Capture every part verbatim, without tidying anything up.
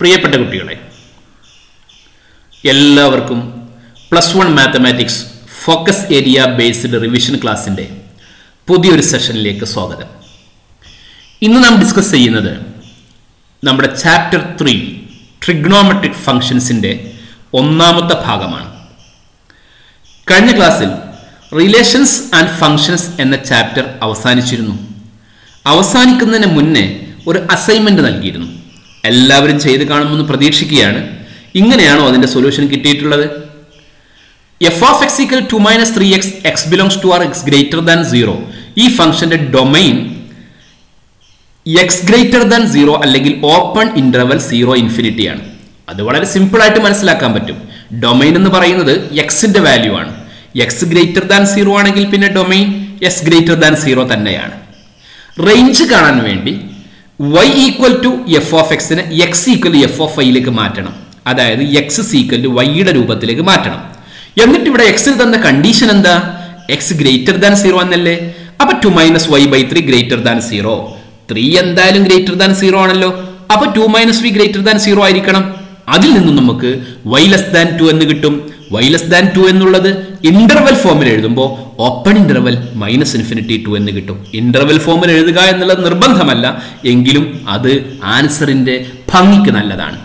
പ്രിയപ്പെട്ട കുട്ടികളെ, എല്ലാവർക്കും plus one mathematics focus area based revision ക്ലാസ്സിൻ്റെ പുതിയൊരു സെഷനിലേക്ക് സ്വാഗതം. ഇന്ന് നാം ഡിസ്കസ് ചെയ്യുന്നത് നമ്മുടെ ചാപ്റ്റർ ത്രീ ട്രിഗ്നോമെട്രിക് ഫംഗ്ഷൻസിൻ്റെ ഒന്നാമത്തെ ഭാഗമാണ്. കഴിഞ്ഞ ക്ലാസ്സിൽ റിലേഷൻസ് ആൻഡ് ഫംഗ്ഷൻസ് എന്ന ചാപ്റ്റർ അവസാനിച്ചിരുന്നു. അവസാനിക്കുന്നതിന് മുന്നേ ഒരു അസൈൻമെൻറ്റ് നൽകിയിരുന്നു. എല്ലാവരും ചെയ്ത് കാണുമെന്ന് പ്രതീക്ഷിക്കുകയാണ്. ഇങ്ങനെയാണോ അതിൻ്റെ സൊല്യൂഷൻ കിട്ടിയിട്ടുള്ളത്? F of X equal to minus three X X belongs to R X greater than zero. ഈ ഫംഗ്ഷൻ്റെ domain X greater than zero അല്ലെങ്കിൽ ഓപ്പൺ ഇൻ്റർവൽ സീറോ ഇൻഫിനിറ്റിയാണ്. അത് വളരെ സിമ്പിളായിട്ട് മനസ്സിലാക്കാൻ പറ്റും. ഡൊമൈൻ എന്ന് പറയുന്നത് എക്സിൻ്റെ വാല്യൂ ആണ്. എക്സ് ഗ്രേറ്റർ ദാൻ സീറോ ആണെങ്കിൽ പിന്നെ domain X greater than zero തന്നെയാണ്. റേഞ്ച് കാണാൻ വേണ്ടി y equal to F of എക്സിന് എക്സ് ഈക്വൽ എഫ് ഓഫ് വൈയിലേക്ക് മാറ്റണം. അതായത് എക്സ് ഈക്വൽ ടു വൈയുടെ രൂപത്തിലേക്ക് മാറ്റണം. എന്നിട്ട് ഇവിടെ എക്സിൽ തന്ന കണ്ടീഷൻ എന്താ? എക്സ് ഗ്രേറ്റർ ദാൻ സീറോ എന്നല്ലേ. അപ്പൊ two minus Y by three greater than zero. Three എന്തായാലും ഗ്രേറ്റർ ദാൻ സീറോ ആണല്ലോ. അപ്പൊ two minus V greater than zero ആയിരിക്കണം. അതിൽ നിന്നും നമുക്ക് വൈ ലെസ് ദാൻ ടു എന്ന് കിട്ടും. വൈ ലെസ് ദാൻ ടു എന്നുള്ളത് ഇന്റർവെൽ ഫോമിൽ എഴുതുമ്പോൾ open interval minus infinity two എന്ന് കിട്ടും. ഇന്റർവെൽ ഫോമിൽ എഴുതുക എന്നുള്ളത് നിർബന്ധമല്ല, എങ്കിലും അത് ആൻസറിന്റെ ഭംഗിക്ക് നല്ലതാണ്.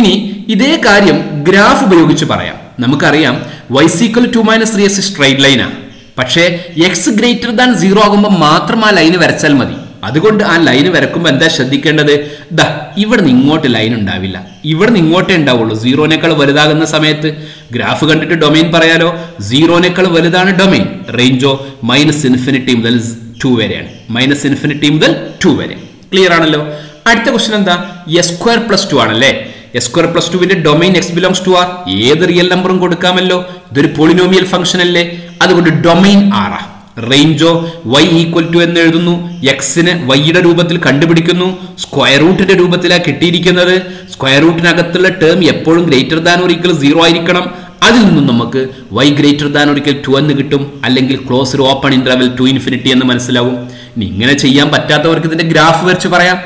ഇനി ഇതേ കാര്യം ഗ്രാഫ് ഉപയോഗിച്ച് പറയാം. നമുക്കറിയാം y equal to minus three X straight ലൈനാണ്. പക്ഷേ എക്സ് ഗ്രേറ്റർ ദാൻ സീറോ ആകുമ്പോൾ മാത്രം ആ ലൈന് വരച്ചാൽ മതി. അതുകൊണ്ട് ആ ലൈന് വരക്കുമ്പോൾ എന്താ ശ്രദ്ധിക്കേണ്ടത്? ദാ ഇവിടെ നിന്ന് ഇങ്ങോട്ട് ലൈൻ ഉണ്ടാവില്ല, ഇവിടെ നിന്ന് ഇങ്ങോട്ടേ ഉണ്ടാവുള്ളൂ. സീറോനേക്കാൾ വലുതാകുന്ന സമയത്ത് ഗ്രാഫ് കണ്ടിട്ട് ഡൊമൈൻ പറയാലോ. സീറോനേക്കാൾ വലുതാണ് ഡൊമൈൻ. റേഞ്ചോ മൈനസ് ഇൻഫിനിറ്റി മുതൽ ടു വരെയാണ്. മൈനസ് ഇൻഫിനിറ്റി മുതൽ ടു വരെ. ക്ലിയർ ആണല്ലോ. അടുത്ത ക്വസ്റ്റൻ എന്താ? എസ് സ്ക്വയർ പ്ലസ് ടു ആണല്ലേ. എസ് സ്ക്വയർ പ്ലസ് ടുവിന്റെ domain X belongs to R. ഏത് റിയൽ നമ്പറും കൊടുക്കാമല്ലോ. ഇതൊരു പോളിനോമിയൽ ഫംഗ്ഷൻ അല്ലേ. അതുകൊണ്ട് ഡൊമൈൻ ആറാ. റേഞ്ചോ y ഈക്വൽ ടു എന്ന് എഴുതുന്നു. എക്സിന് വൈയുടെ രൂപത്തിൽ കണ്ടുപിടിക്കുന്നു. സ്ക്വയർ റൂട്ടിന്റെ രൂപത്തിലാണ് കിട്ടിയിരിക്കുന്നത്. സ്ക്വയർ റൂട്ടിനകത്തുള്ള ടേം എപ്പോഴും ഗ്രേറ്റർ ദാൻ ഒരിക്കൽ സീറോ ആയിരിക്കണം. അതിൽ നിന്നും നമുക്ക് y ഗ്രേറ്റർ ദാൻ ഒരിക്കൽ ടു എന്ന് കിട്ടും. അല്ലെങ്കിൽ ക്ലോസ് ഒരു ഓപ്പൺ ഇന്റർവെൽ ടു ഇൻഫിനിറ്റി എന്ന് മനസ്സിലാവും. ഇനി ഇങ്ങനെ ചെയ്യാൻ പറ്റാത്തവർക്ക് ഇതിന്റെ ഗ്രാഫ് വരച്ച് പറയാം.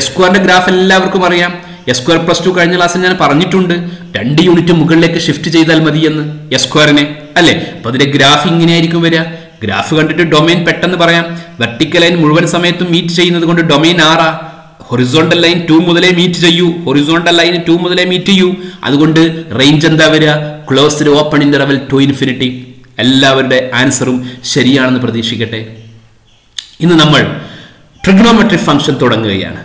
എസ് സ്ക്വയറിന്റെ ഗ്രാഫ് എല്ലാവർക്കും അറിയാം. എസ് സ്ക്വയർ പ്ലസ് ടു കഴിഞ്ഞ ക്ലാസ്സിൽ ഞാൻ പറഞ്ഞിട്ടുണ്ട്, രണ്ട് യൂണിറ്റ് മുകളിലേക്ക് ഷിഫ്റ്റ് ചെയ്താൽ മതി എന്ന് എസ് സ്ക്വയറിനെ അല്ലേ. അപ്പൊ അതിന്റെ ഗ്രാഫ് ഇങ്ങനെയായിരിക്കും വരിക. ഗ്രാഫ് കണ്ടിട്ട് ഡൊമൈൻ പെട്ടെന്ന് പറയാം. വെർട്ടിക്കൽ ലൈൻ മുഴുവൻ സമയത്തും മീറ്റ് ചെയ്യുന്നത് കൊണ്ട് ഡൊമൈൻ ആറാ. ഹൊറിസോണ്ടൽ ലൈൻ ടു മുതലേ മീറ്റ് ചെയ്യൂ. ഹൊറിസോണ്ടൽ ലൈൻ ടു മുതലേ മീറ്റ് ചെയ്യൂ. അതുകൊണ്ട് റേഞ്ച് എന്താ വരിക? Closed open interval two infinity. എല്ലാവരുടെ ആൻസറും ശരിയാണെന്ന് പ്രതീക്ഷിക്കട്ടെ. ഇന്ന് നമ്മൾ ട്രിഗ്നോമെട്രിക് ഫംഗ്ഷൻ തുടങ്ങുകയാണ്.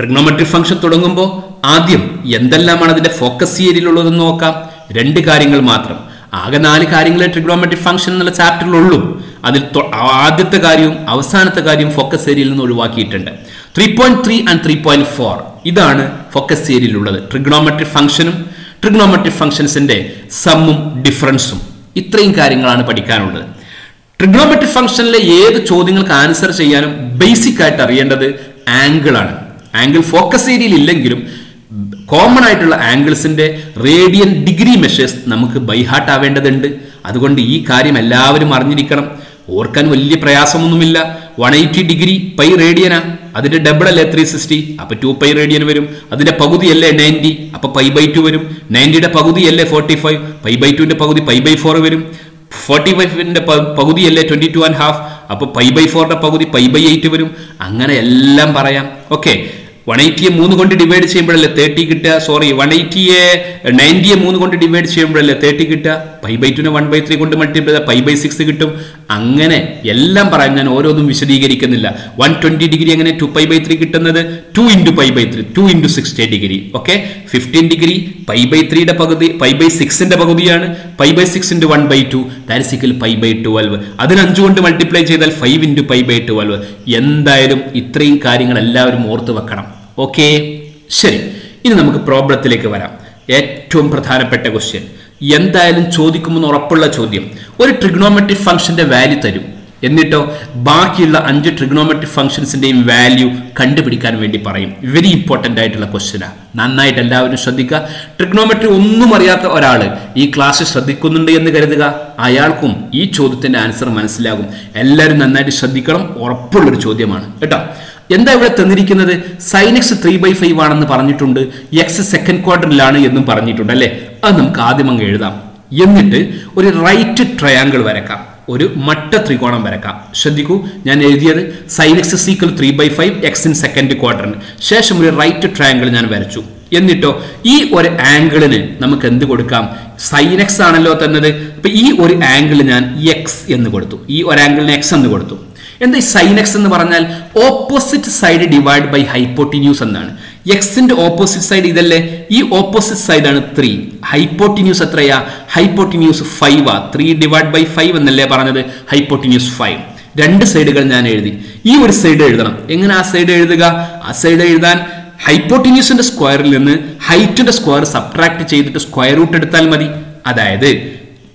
ട്രിഗ്നോമെട്രിക് ഫംഗ്ഷൻ തുടങ്ങുമ്പോൾ ആദ്യം എന്തെല്ലാമാണ് അതിന്റെ ഫോക്കസ് ഏരിയയിലുള്ളതെന്ന് നോക്കാം. രണ്ട് കാര്യങ്ങൾ മാത്രം. ആകെ നാല് കാര്യങ്ങളെ ട്രിഗ്നോമെട്രിക് ഫംഗ്ഷൻ എന്നുള്ള ചാപ്റ്ററിലുള്ളൂ. അതിൽ ആദ്യത്തെ കാര്യവും അവസാനത്തെ കാര്യവും ഫോക്കസ് ഏരിയയിൽ നിന്ന് ഒഴിവാക്കിയിട്ടുണ്ട്. Three point three and three point four ഇതാണ് ഫോക്കസ് ഏരിയയിലുള്ളത്. ട്രിഗ്നോമെട്രിക് ഫംഗ്ഷനും ട്രിഗ്നോമെട്രിക് ഫംഗ്ഷൻസിന്റെ സമ്മും ഡിഫറൻസും, ഇത്രയും കാര്യങ്ങളാണ് പഠിക്കാനുള്ളത്. ട്രിഗ്നോമെട്രിക് ഫംഗ്ഷനിലെ ഏത് ചോദ്യങ്ങൾക്ക് ആൻസർ ചെയ്യാനും ബേസിക് ആയിട്ട് അറിയേണ്ടത് ആംഗിളാണ്. ആംഗിൾ ഫോക്കസ് ഏരിയയിൽ ഇല്ലെങ്കിലും കോമൺ ആയിട്ടുള്ള ആംഗിൾസിന്റെ റേഡിയൻ ഡിഗ്രി മെഷേഴ്സ് നമുക്ക് ബൈഹാർട്ട് ആവേണ്ടതുണ്ട്. അതുകൊണ്ട് ഈ കാര്യം എല്ലാവരും അറിഞ്ഞിരിക്കണം. ഓർക്കാൻ വലിയ പ്രയാസമൊന്നുമില്ല. വൺ എയ്റ്റി ഡിഗ്രി പൈ റേഡിയനാ. അതിന്റെ ഡബിൾ അല്ലേ ത്രീ സിക്സ്റ്റി. അപ്പൊ ടു പൈ റേഡിയൻ വരും. അതിന്റെ പകുതി അല്ലേ നയൻറ്റി. അപ്പൊ പൈ ബൈ ടു വരും. നയൻറ്റിയുടെ പകുതി അല്ലേ ഫോർട്ടി ഫൈവ്. പൈ ബൈ ടുവിന്റെ പകുതി പൈ ബൈ ഫോർ വരും. ഫോർട്ടി ഫൈവിന്റെ പകുതി അല്ലേ ട്വന്റി ടു ആൻഡ് ഹാഫ്. അപ്പൊ പൈ ബൈ ഫോറിന്റെ പകുതി പൈ ബൈ എയ്റ്റ് വരും. അങ്ങനെ എല്ലാം പറയാം. ഓക്കെ, വൺ എയ്റ്റിയെ മൂന്ന് കൊണ്ട് ഡിവൈഡ് ചെയ്യുമ്പോഴല്ലേ തേർട്ടി കിട്ടുക. സോറി, വൺ എയ്റ്റിയെ നയൻറ്റിയെ മൂന്ന് കൊണ്ട് ഡിവൈഡ് ചെയ്യുമ്പോഴല്ലേ തേർട്ടി കിട്ടുക. പൈ ബൈ ടുവിനെ വൺ ബൈ ത്രീ കൊണ്ട് മൾട്ടിപ്ലൈ ചെയ്താൽ പൈ ബൈ സിക്സ് കിട്ടും. അങ്ങനെ എല്ലാം പറയാം. ഞാൻ ഓരോന്നും വിശദീകരിക്കുന്നില്ല. വൺ ട്വന്റി ഡിഗ്രി എങ്ങനെ ടു പൈ ബൈ ത്രീ കിട്ടുന്നത്? Two into pi by three, two into sixty degree. Okay, fifteen degree pi by ത്രീയുടെ പകുതി പൈ ബൈ സിക്സിന്റെ പകുതിയാണ്. Pi by six into one by two ദാരിസിക്കൽ പൈ ബൈ ട്വൽവ്. അതിന് അഞ്ചു കൊണ്ട് മൾട്ടിപ്ലൈ ചെയ്താൽ five into pi by twelve. എന്തായാലും ഇത്രയും കാര്യങ്ങൾ എല്ലാവരും ഓർത്ത് വെക്കണം. ഓക്കെ, ശരി. ഇനി നമുക്ക് പ്രോബ്ലത്തിലേക്ക് വരാം. ഏറ്റവും പ്രധാനപ്പെട്ട ക്വസ്റ്റ്യൻ, എന്തായാലും ചോദിക്കുമെന്ന് ഉറപ്പുള്ള ചോദ്യം. ഒരു ട്രിഗ്നോമെട്രിക് ഫംഗ്ഷന്റെ വാല്യൂ തരും. എന്നിട്ടോ ബാക്കിയുള്ള അഞ്ച് ട്രിഗ്നോമെട്രിക് ഫംഗ്ഷൻസിന്റെയും വാല്യൂ കണ്ടുപിടിക്കാൻ വേണ്ടി പറയും. വെരി ഇമ്പോർട്ടൻ്റ് ആയിട്ടുള്ള ക്വസ്റ്റ്യനാണ്. നന്നായിട്ട് എല്ലാവരും ശ്രദ്ധിക്കുക. ട്രിഗ്നോമെട്രി ഒന്നും അറിയാത്ത ഒരാൾ ഈ ക്ലാസ് ശ്രദ്ധിക്കുന്നുണ്ട് എന്ന് കരുതുക. അയാൾക്കും ഈ ചോദ്യത്തിന്റെ ആൻസർ മനസ്സിലാകും. എല്ലാവരും നന്നായിട്ട് ശ്രദ്ധിക്കണം. ഉറപ്പുള്ളൊരു ചോദ്യമാണ് കേട്ടോ. എന്താ ഇവിടെ തന്നിരിക്കുന്നത് sin x three by five ആണെന്ന് പറഞ്ഞിട്ടുണ്ട് x second quadrant ആണ് എന്നും പറഞ്ഞിട്ടുണ്ട് അല്ലേ അത് നമുക്ക് ആദ്യം അങ്ങ് എഴുതാം എന്നിട്ട് ഒരു റൈറ്റ് ട്രയാങ്കിൾ വരക്കാം ഒരു മട്ട ത്രികോണം വരക്കാം ശ്രദ്ധിക്കൂ ഞാൻ എഴുതിയത് sin x is equal three by five x in second quadrant ശേഷം ഒരു റൈറ്റ് ട്രയാങ്കിൾ ഞാൻ വരച്ചു എന്നിട്ടോ ഈ ഒരു ആംഗിളിനെ നമുക്ക് എന്തു കൊടുക്കാം sin x ആണല്ലോ തന്നത് അപ്പോൾ ഈ ഒരു ആംഗിൾ ഞാൻ x എന്ന് കൊടുത്തു ഈ ഒരു ആംഗിളിനെ x എന്ന് കൊടുത്തു എന്താ sin x എന്ന് പറഞ്ഞാൽ opposite side divide by hypotenuse എന്നാണ് x ന്റെ ഓപ്പോസിറ്റ് സൈഡ് ഇതല്ലേ ഈ ഓപ്പോസിറ്റ് സൈഡ് ആണ് three ഹൈപ്പോട്ടിന്യൂസ് എത്രയാ ഹൈപ്പോട്ടിന്യൂസ് five ആ three divided by five എന്നല്ലേ പറഞ്ഞത് ഹൈപ്പോട്ടിന്യൂസ് five രണ്ട് സൈഡുകൾ ഞാൻ എഴുതി ഈ ഒരു സൈഡ് എഴുതണം എങ്ങനെ ആ സൈഡ് എഴുതുക ആ സൈഡ് എഴുതാൻ Hypotenuse in the square linen, height in the square subtract the square root at Talmadi. Ada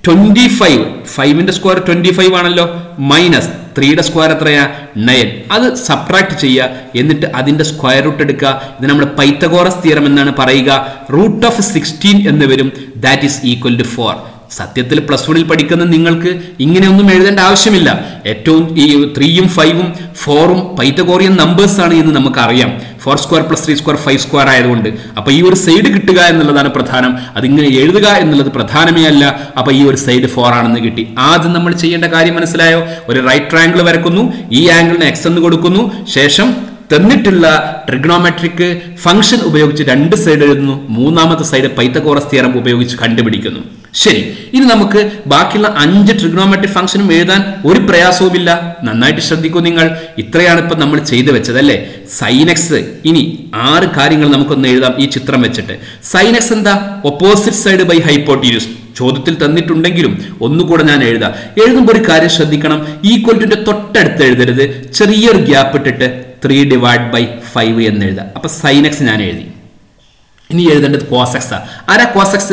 twenty-five, five in the square twenty-five analo minus three in the square at nine. Other subtract chaya in the square root at the number Pythagoras theorem and paraiga root of sixteen in the verum that is equal to four. സത്യത്തിൽ plus one ൽ പഠിക്കുന്ന നിങ്ങൾക്ക് ഇങ്ങനെയൊന്നും എഴുതേണ്ട ആവശ്യമില്ല ഏറ്റവും ഈ three ഉം five ഉം four ഉം പൈതഗോറിയൻ നമ്പേഴ്സ് ആണ് എന്ന് നമുക്ക് അറിയാം four square plus three square five square ആയതുകൊണ്ട് അപ്പോൾ ഈ ഒരു സൈഡ് കിട്ടുക എന്നുള്ളതാണ് പ്രധാനം അത് ഇങ്ങനെ എഴുതുക എന്നുള്ളത് പ്രധാനമേ അല്ല അപ്പോൾ ഈ ഒരു സൈഡ് four ആണെന്ന് കിട്ടി ആദ്യം നമ്മൾ ചെയ്യേണ്ട കാര്യം മനസ്സിലായോ ഒരു റൈറ്റ് ട്രയാങ്കിൾ വരക്കുന്നു ഈ ആംഗിളിനെ x എന്ന് കൊടുക്കുന്നു ശേഷം തന്നിട്ടുള്ള ട്രിഗണോമെട്രിക് ഫംഗ്ഷൻ ഉപയോഗിച്ച് രണ്ട് സൈഡ് എഴുതുന്നു മൂന്നാമത്തെ സൈഡ് പൈതഗോറസ് തിയറം ഉപയോഗിച്ച് കണ്ടുപിടിക്കുന്നു ശരി ഇനി നമുക്ക് ബാക്കിയുള്ള അഞ്ച് ട്രിഗണോമെട്രിക് ഫംഗ്ഷനും എഴുതാൻ ഒരു പ്രയാസവുമില്ല നന്നായിട്ട് ശ്രദ്ധിക്കൂ നിങ്ങൾ ഇത്രയാണ് ഇപ്പോൾ നമ്മൾ ചെയ്തു വെച്ചതല്ലേ sin x ഇനി ആറ് കാര്യങ്ങൾ നമുക്കൊന്ന് എഴുതാം ഈ ചിത്രം വെച്ചിട്ട് sin x എന്താ ഓപ്പോസിറ്റ് സൈഡ് ബൈ ഹൈപ്പോട്ടിന്യൂസ് ചോദ്യത്തിൽ തന്നിട്ടുണ്ടെങ്കിലും ഒന്നുകൂടെ ഞാൻ എഴുതാം എഴുതുമ്പോൾ ഒരു കാര്യം ശ്രദ്ധിക്കണം ഈക്വൽ ടു ന്റെ തൊട്ടടുത്ത് എഴുതരുത് ചെറിയൊരു ഗ്യാപ്പ് ഇട്ടിട്ട് three divided by five എന്ന് എഴുതാം അപ്പോൾ sin x ഞാൻ എഴുതി ഇനി എഴുതേണ്ടത് cos x ആ ആരാ cos x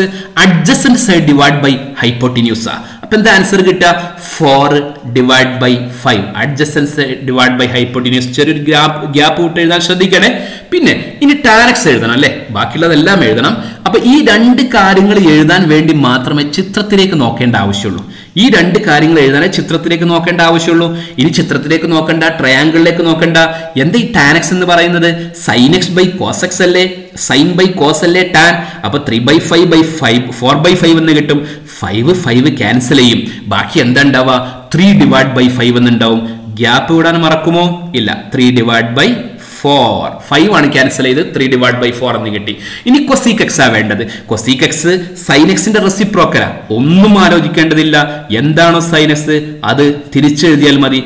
adjacent side divided by hypotenuse ആ അപ്പോൾ എന്താ ആൻസർ കിട്ടുക four divided by five adjacent side divided by hypotenuse ചെറിയൊരു ഗ്യാപ്പ് ഗ്യാപ്പ് ഇട്ട് എഴുതാൻ ശ്രദ്ധിക്കണേ പിന്നെ ഇനി tan x എഴുതണം അല്ലേ ബാക്കിയുള്ളതെല്ലാം എഴുതണം അപ്പോൾ ഈ രണ്ട് കാര്യങ്ങൾ എഴുതാൻ വേണ്ടി മാത്രമേ ചിത്രത്തിലേക്ക് നോക്കേണ്ട ആവശ്യമുള്ളൂ ഈ രണ്ട് കാര്യങ്ങൾ എഴുതാനേ ചിത്രത്തിലേക്ക് നോക്കേണ്ട ആവശ്യമുള്ളൂ ഇനി ചിത്രത്തിലേക്ക് നോക്കണ്ട ട്രയാങ്കിളിലേക്ക് നോക്കണ്ട എന്താ ഈ tan x എന്ന് പറയുന്നത് sin x by cos x അല്ലേ sin by cos അല്ലേ tan അപ്പോൾ three by five by five four by five എന്ന് കിട്ടും five five ക്യാൻസൽ ചെയ്യും ബാക്കി എന്താ ഉണ്ടാവുക three divided by five എന്ന് ഉണ്ടാവും ഗ്യാപ്പ് ഇടാൻ മറക്കുമോ ഇല്ല three divided by four five ആണ് ക്യാൻസൽ ചെയ്ത് three divided by four എന്ന് കിട്ടി ഇനി cosec x ആണ് വേണ്ടത് cosec x sin x ന്റെ റെസിപ്രോക്കൽ ആണ് ഒന്നും ആലോചിക്കേണ്ടതില്ല എന്താണോ sin x അത് തിരിച്ചെഴുതിയാൽ മതി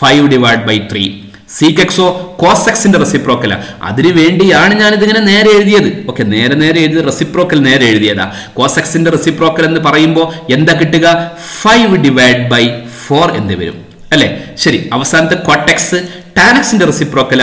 five divided by three sec x ഓ cos x ന്റെ റെസിപ്രോക്കൽ ആണ് അതിനു വേണ്ടിയാണ് ഞാൻ ഇത് ഇങ്ങനെ നേരെ എഴുതിയത് ഓക്കേ നേരെ നേരെ എഴുതി റെസിപ്രോക്കൽ നേരെ എഴുതിയതാ cos x ന്റെ റെസിപ്രോക്കൽ എന്ന് പറയുമ്പോൾ എന്താ കിട്ടുക five divided by four എന്ന് വരും അല്ലേ ശരി അവസാനത്തെ cot x tan x ന്റെ reciprocal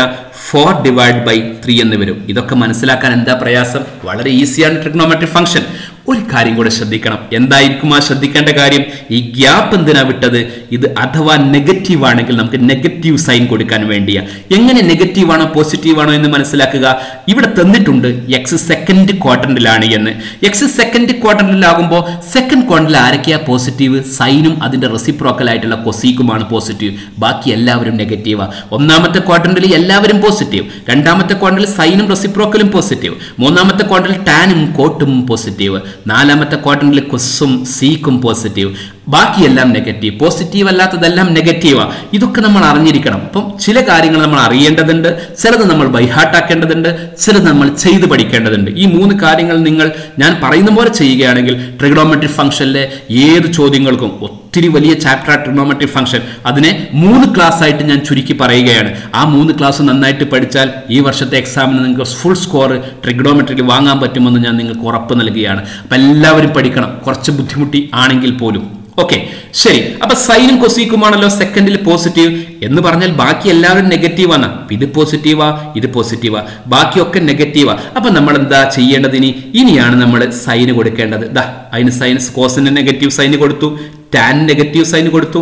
four divided by three എന്ന് വരും ഇതൊക്കെ മനസ്സിലാക്കാൻ എന്താ പ്രയാസം വളരെ ഈസിയാണ് ട്രിഗണോമെട്രിക് ഫംഗ്ഷൻ ഒരു കാര്യം കൂടി ശ്രദ്ധിക്കണം എന്തായിരിക്കും ആ ശ്രദ്ധിക്കേണ്ട കാര്യം ഈ ഗ്യാപ്പ് എന്തിനാ വിട്ടത് ഇത് അഥവാ നെഗറ്റീവ് ആണെങ്കിൽ നമുക്ക് നെഗറ്റീവ് സൈൻ കൊടുക്കാൻ വേണ്ടിയാ എങ്ങനെ നെഗറ്റീവ് ആണോ പോസിറ്റീവ് ആണോ എന്ന് മനസ്സിലാക്കുക ഇവിടെ തന്നിട്ടുണ്ട് x സെക്കൻഡ് ക്വാഡ്രന്റിലാണ് എന്ന് x സെക്കൻഡ് ക്വാഡ്രന്റിൽ ആകുമ്പോൾ സെക്കൻഡ് ക്വാഡ്രന്റിൽ ആരൊക്കെയാ പോസിറ്റീവ് സൈനും അതിന്റെ റെസിപ്രോക്കൽ ആയിട്ടുള്ള കോസീക്കുമാണ് പോസിറ്റീവ് ബാക്കി എല്ലാവരും നെഗറ്റീവാ ഒന്നാമത്തെ ക്വാഡ്രന്റിൽ എല്ലാവരും പോസിറ്റീവ് രണ്ടാമത്തെ ക്വാഡ്രന്റിൽ സൈനും റെസിപ്രോക്കലും പോസിറ്റീവ് മൂന്നാമത്തെ ക്വാഡ്രന്റിൽ ടാനും കോട്ടും പോസിറ്റീവ് നാലാമത്തെ ക്വാഡ്രന്റിൽ കൊസും സീക്കും പോസിറ്റീവ് ബാക്കിയെല്ലാം നെഗറ്റീവ് പോസിറ്റീവ് അല്ലാത്തതെല്ലാം നെഗറ്റീവാണ് ഇതൊക്കെ നമ്മൾ അറിഞ്ഞിരിക്കണം അപ്പം ചില കാര്യങ്ങൾ നമ്മൾ അറിയേണ്ടതുണ്ട് ചിലത് നമ്മൾ ബൈഹാർട്ടാക്കേണ്ടതുണ്ട് ചിലത് നമ്മൾ ചെയ്ത് പഠിക്കേണ്ടതുണ്ട് ഈ മൂന്ന് കാര്യങ്ങൾ നിങ്ങൾ ഞാൻ പറയുന്ന പോലെ ചെയ്യുകയാണെങ്കിൽ ട്രിഗണോമെട്രിക് ഫംഗ്ഷനിലെ ഏത് ചോദ്യങ്ങൾക്കും ഒത്തിരി വലിയ ചാപ്റ്റർ ട്രിഗണോമെട്രിക് ഫംഗ്ഷൻ അതിനെ മൂന്ന് ക്ലാസ് ആയിട്ട് ഞാൻ ചുരുക്കി പറയുകയാണ് ആ മൂന്ന് ക്ലാസ് നന്നായിട്ട് പഠിച്ചാൽ ഈ വർഷത്തെ എക്സാമിന് നിങ്ങൾക്ക് ഫുൾ സ്കോർ ട്രിഗണോമെട്രിയിൽ വാങ്ങാൻ പറ്റുമെന്ന് ഞാൻ നിങ്ങൾക്ക് ഉറപ്പ് നൽകുകയാണ് അപ്പം എല്ലാവരും പഠിക്കണം കുറച്ച് ബുദ്ധിമുട്ടി ആണെങ്കിൽ പോലും ഓക്കെ ശരി അപ്പോൾ സൈനും കൊസീക്കുമാണല്ലോ സെക്കൻഡിൽ പോസിറ്റീവ് എന്ന് പറഞ്ഞാൽ ബാക്കി എല്ലാവരും നെഗറ്റീവ് ആണ് ഇത് പോസിറ്റീവാ ഇത് പോസിറ്റീവാ ബാക്കിയൊക്കെ നെഗറ്റീവാ അപ്പോൾ നമ്മൾ എന്താ ചെയ്യേണ്ടത് ഇനി ഇനിയാണ് നമ്മൾ സൈന് കൊടുക്കേണ്ടത് ദാ അതിന് സൈൻ കോസിന് നെഗറ്റീവ് സൈന് കൊടുത്തു ടാൻ നെഗറ്റീവ് സൈന് കൊടുത്തു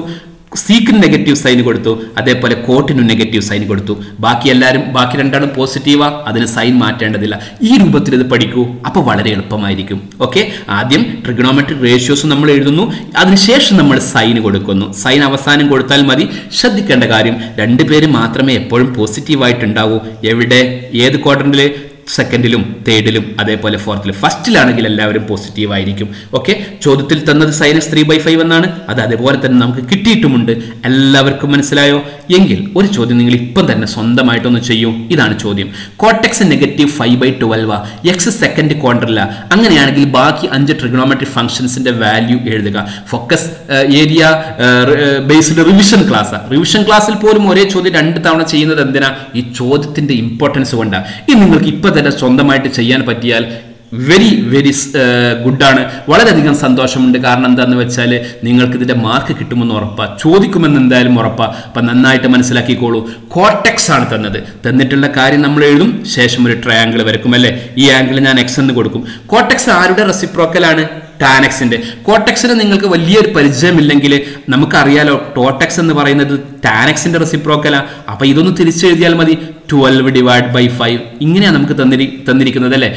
Seek negative sign Gortu, Adepole quote in negative sign Gortu, Baki alarm, Bakirandan positiva, other sign matandadilla, Irubatu the Padiku, Upper Valerian Pamadicum. Okay, Adim, trigonometric ratios number Edunu, other share number sign Gorducono, sign of a sign in Gortal Madi, Shadikandagarim, Randiperi Matrame, Poem positive white and Davo, every day, year the quadrille. Secondilum, thirdilum, Adepole fourthly, first laver positive Idicum. Okay, Chodutil Tana sinus three by five and other water than Namka Kitty to Munde, a lover commensalayo, Yengil, or Chodiningly Padanas on the Miton Cheyu, Idan Chodium. Cortex and negative five by twelve, Yex second quadrilla, Anganagil Baki and the trigonometry functions in the value Erdaga. Focus area based revision class. Revision class will pour more chodit under town of China than it chodit in the importance of wonder. സ്വന്തമായിട്ട് ചെയ്യാൻ പറ്റിയാൽ very very good ആണ് വളരെയധികം സന്തോഷമുണ്ട് കാരണം എന്താണെന്ന് വെച്ചാൽ നിങ്ങൾക്ക് ഇതിന്റെ മാർക്ക് കിട്ടുമെന്ന് ഉറപ്പാ ചോദിക്കുമെന്ന് എന്തായാലും ഉറപ്പാ അപ്പോൾ നന്നായിട്ട് മനസ്സിലാക്കിക്കോളൂ കോർട്ടെക്സ് ആണ് തന്നത് തന്നിട്ടുള്ള കാര്യം നമ്മൾ എഴുതും ശേഷം ഒരു ട്രയാങ്കിൾ വരക്കും അല്ലേ ഈ ആംഗിൾ ഞാൻ x എന്ന് കൊടുക്കും കോർട്ടെക്സ് ആരുടെ റെസിപ്രോക്കൽ ആണ് tan x ന്റെ കോർട്ടെക്സിനെ നിങ്ങൾക്ക് വലിയൊരു പരിചയമില്ലെങ്കിൽ നമുക്ക് അറിയാലോ ടോർടെക്സ് എന്ന് പറയുന്നത് tan x ന്റെ റെസിപ്രോക്കൽ ആണ് അപ്പോൾ ഇതൊന്ന് തിരിച്ചു എഴുതിയാൽ മതി twelve divided by five ഇങ്ങനെയാണ് നമുക്ക് തന്നിരിക്കുന്നത് അല്ലേ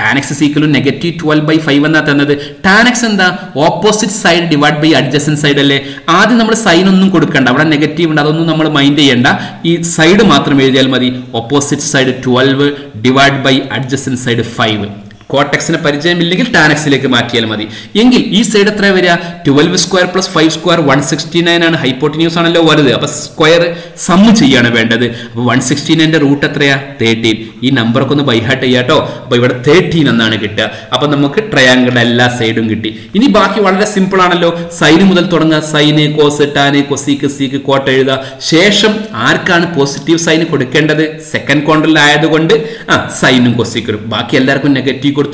tan x is equal to negative twelve by five and that another tan x and the opposite side divided by adjacent side alle aadi nammal sign onnum kodukanda avada negative und adonnu nammal mind cheyanda ee side mathram ezhudiyal mari opposite side twelve divided by adjacent side five cortex in a parijam illegal tan x like a material mari engil ee side athra variya twelve square plus five square one sixty-nine and hypotenuse aanallo varudhu appo square sum cheyana vendadu appo one sixty-nine ന്റെ root athra thirteen ee number okku by heart cheyato appo ivada thirteen annana kitta appo namukku triangle ella side um kitti ini baaki valare simple aanallo sin mudal thodanga sin cos tan cosec sec cot ezhuda shesham aarkana positive sign kodukendathu second quadrant il aayadu kondu ah sin um cosec um baaki ellarkkum negative Or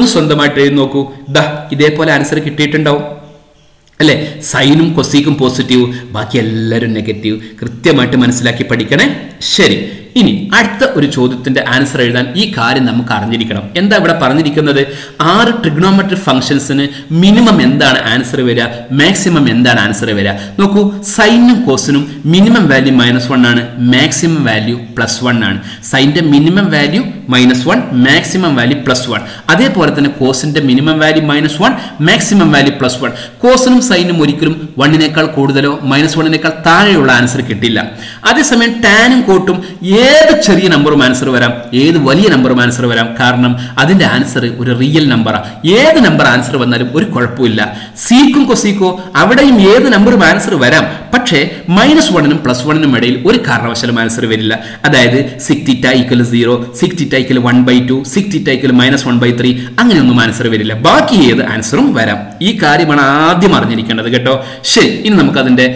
the Sondama train Noku, the Idepole answer kitted down. Sinum cosecum positive, Bakella negative, Kritia Matamaslaki Padicane, Sherry. In Artha Urichod, the answer is an E car in the Makarnikan. And the Paranikan are trigonometric functions in a minimum and answer area, maximum and answer area. Noku, sinum cosinum, minimum value minus one and maximum value plus one and sin the minimum value. Minus one maximum value plus one. That's why cosine minimum value minus one maximum value plus one. Cosine sine moriculum one in a car code minus one in a car thario answer kitilla. At the same tan cotum, yeah the cherry number of answer veram, yeah the value number of answer veram carnum, other the answer with a real number. Yeah the number answer one corpula. Secum cosico, avadim yeah the number of answer veram, but minus one and plus one in a medal or carnavashal answer verilla. Ada sec theta equals zero, sec theta. one by two, six theta minus one by three, അങ്ങനെയൊന്നും answer വരില്ല. ബാക്കി ഏത് ആൻസറും വരാം. ഈ കാര്യമാണ് ആദ്യം അറിഞ്ഞിരിക്കേണ്ടത് കേട്ടോ. ശരി, ഇനി നമുക്ക് അതിന്റെ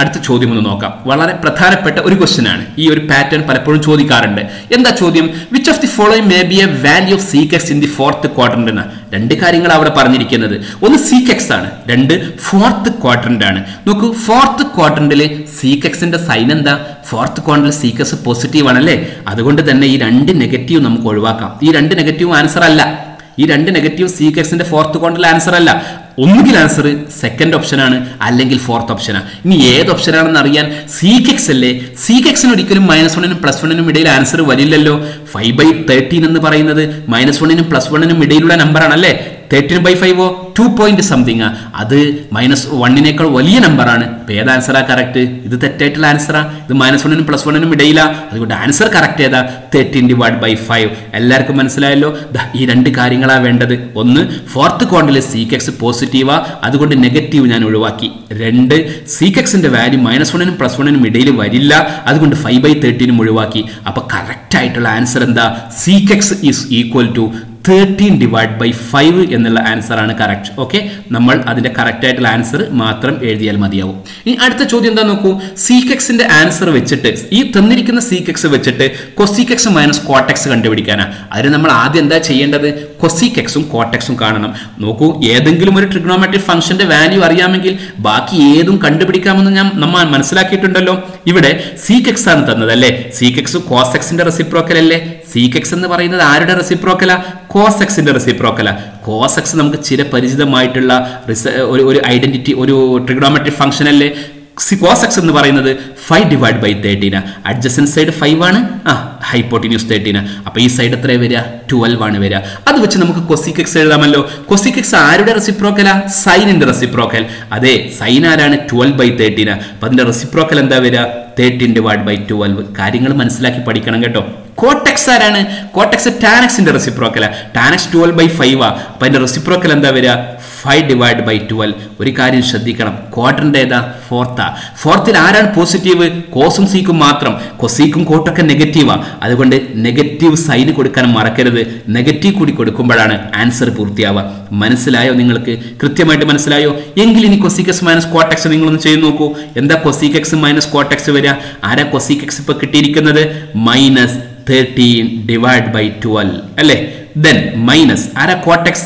അടുത്ത ചോദ്യം ഒന്ന് നോക്കാം. വളരെ പ്രധാനപ്പെട്ട ഒരു ക്വസ്റ്റ്യൻ ആണ്. ഈ ഒരു പാറ്റേൺ പലപ്പോഴും ചോദിക്കാറുണ്ട്. എന്താ ചോദ്യം? Which of the following may be a value of sec x in the fourth quadrant എന്നാണ്. രണ്ട് കാര്യങ്ങൾ അവിടെ പറഞ്ഞിരിക്കുന്നത്. ഒന്ന് sec x ആണ്, രണ്ട് fourth quadrant ആണ്. നോക്കൂ, fourth quadrantലെ sec x ന്റെ സൈൻ എന്താ? Fourth quadrant sec x positive ആണല്ലേ? അതുകൊണ്ട് തന്നെ ഈ രണ്ട് negative Here and the negative answer Allah. Here and the negative sec x in the fourth quadrant answer Allah. Only answer second option and Alangil fourth option. Niad option and Arian sec x L sec x in minus one and plus one in the middle answer Vadilello five by thirteen and the Parinade minus one in plus one in the middle number and thirteen by five or two point something அது minus one in a car വലിയ number ആണ് പേദ answer ആ correct ഇത് തെറ്റായിട്ടുള്ള answer ആ ഇത് minus one and plus one നും ഇടയില അതുകൊണ്ട് ആൻസർ കറക്റ്റ് ഏതാ thirteen divided by five എല്ലാവർക്കും മനസ്സിലായല്ലോ ഈ രണ്ട് കാര്യങ്ങളാ വേണ്ടത് ഒന്ന് fourth quadrant ലെ sec x positive ആ അതുകൊണ്ട് നെഗറ്റീവ് ഞാൻ ഒഴിവാക്കി രണ്ട് sec x ന്റെ value minus one and plus one നും ഇടയില വരില്ല അതുകൊണ്ട് five by thirteen നും ഒഴിവാക്കി അപ്പോൾ കറക്റ്റ് ആയിട്ടുള്ള ആൻസർ എന്താ sec x is equal to thirteen divided by five എന്നുള്ള ആൻസർ ആണ് കറക്റ്റ് ഓക്കേ നമ്മൾ അതിന്റെ കറക്റ്റ് ആയിട്ടുള്ള ആൻസർ മാത്രം എഴുതിയാൽ മതിയാവും ഇനി അടുത്ത ചോദ്യം എന്താ നോക്കൂ sec x ന്റെ ആൻസർ വെച്ചിട്ട് ഈ തന്നിരിക്കുന്ന sec x വെച്ചിട്ട് cosec x - cot x കണ്ടുപിടിക്കാനാ അതിനെ നമ്മൾ ആദ്യം എന്താ ചെയ്യേണ്ടത് cosec x ഉം cot x ഉം കാണണം നോക്കൂ ഏതെങ്കിലും ഒരു ട്രിഗണോമെട്രിക് ഫംഗ്ഷന്റെ വാല്യൂ അറിയാമെങ്കിൽ ബാക്കി ഏതും കണ്ടുപിടിക്കാമെന്ന് ഞാൻ നമ്മൾ മനസ്സിലാക്കിയിട്ടുണ്ടല്ലോ ഇവിടെ sec x ആണ് തന്നതല്ലേ sec x cos x ന്റെ റെസിപ്രോക്കൽ അല്ലേ sec x എന്ന് പറയുന്നത് ആരുടെ റെസിപ്രോക്കലാ cos x ന്റെ റെസിപ്രോക്കലാ cos x നമുക്ക് ചിരപരിചിതമായിട്ടുള്ള ഒരു ഒരു ഐഡന്റിറ്റി ഒരു ട്രിഗണോമെട്രിക് ഫംഗ്ഷൻ അല്ലേ cos x ennu parayunnathu five divided by thirteen adjacent side five aanu ah hypotenuse thirteen appo ee side ethra veriya twelve aanu veriya adu vechi namukku cosec x ezhudamallo cosec x aarude reciprocal ah sin inde reciprocal ade sin aarana twelve by thirteen appo adinte reciprocal endha veriya thirteen divided by twelve കാര്യങ്ങൾ മനസ്സിലാക്കി പഠിക്കണം കേട്ടോ cot x ആരാണ് cot x tan x ന്റെ reciprocal tan x twelve by five ആ അപ്പോൾ അതിന്റെ reciprocal എന്താ വരിക five divided by twelve ഒരു കാര്യം ശ്രദ്ധിക്കണം quadrant ഏതാ fourth ആ fourth ൽ ആരാണ് പോസിറ്റീവ് cos ഉം sec ഉം മാത്രം cosec ഉം cot ഒക്കെ നെഗറ്റീവ് ആ അതുകൊണ്ട് നെഗറ്റീവ് സൈൻ കൊടുക്കാൻ മറക്കരുത് നെഗറ്റീവ് കൂടി കൊടുക്കുമ്പോഴാണ് ആൻസർ പൂർത്തിയാവുക മനസ്സിലായോ നിങ്ങൾക്ക് കൃത്യമായിട്ട് മനസ്സിലായോ എങ്കിൽ ഇനി cosec x - cot x നിങ്ങൾ ഒന്ന് ചെയ്തു നോക്കൂ എന്താ cosec x - cot x വരിക ആരാ cosec x ഇപ്പോ കിട്ടിയിരിക്കുന്നത് thirteen divided by twelve alle then minus ara cot x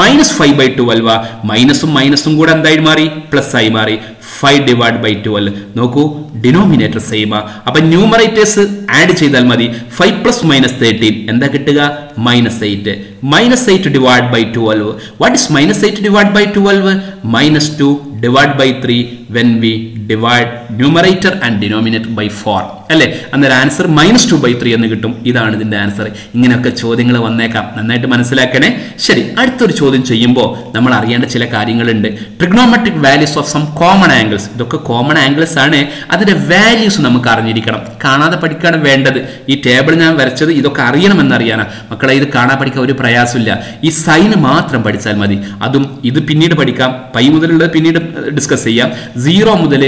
minus five by twelve va minus um minus um kuda endai mari plus ai mari five divided by twelve nokku denominator same appo numerators add cheydal mari five plus minus thirteen endha kittuka minus eight minus eight divided by twelve what is minus eight divided by twelve minus two divided by three when we divide numerator and denominator by four alle and the answer minus two by three ennu kittum idana idinte answer ingane okke chodyangale vannekam nannayittu manasilakkane seri aduthoru chodyam cheyyumbo nammal ariyanda chila karyangal undu trigonometric values of some common angles idokke common angles aanu adinte values namukku arinjirikkanam kaanade padikkana vendathu ee table njan varachathu idokke ariyanam ennu ariyana makkale idu kaana padikka oru prayasam illa ee sin mathram padichal madi adum idu pinnide padikkam pi mudalulla pinnide discuss cheyyam zero mudal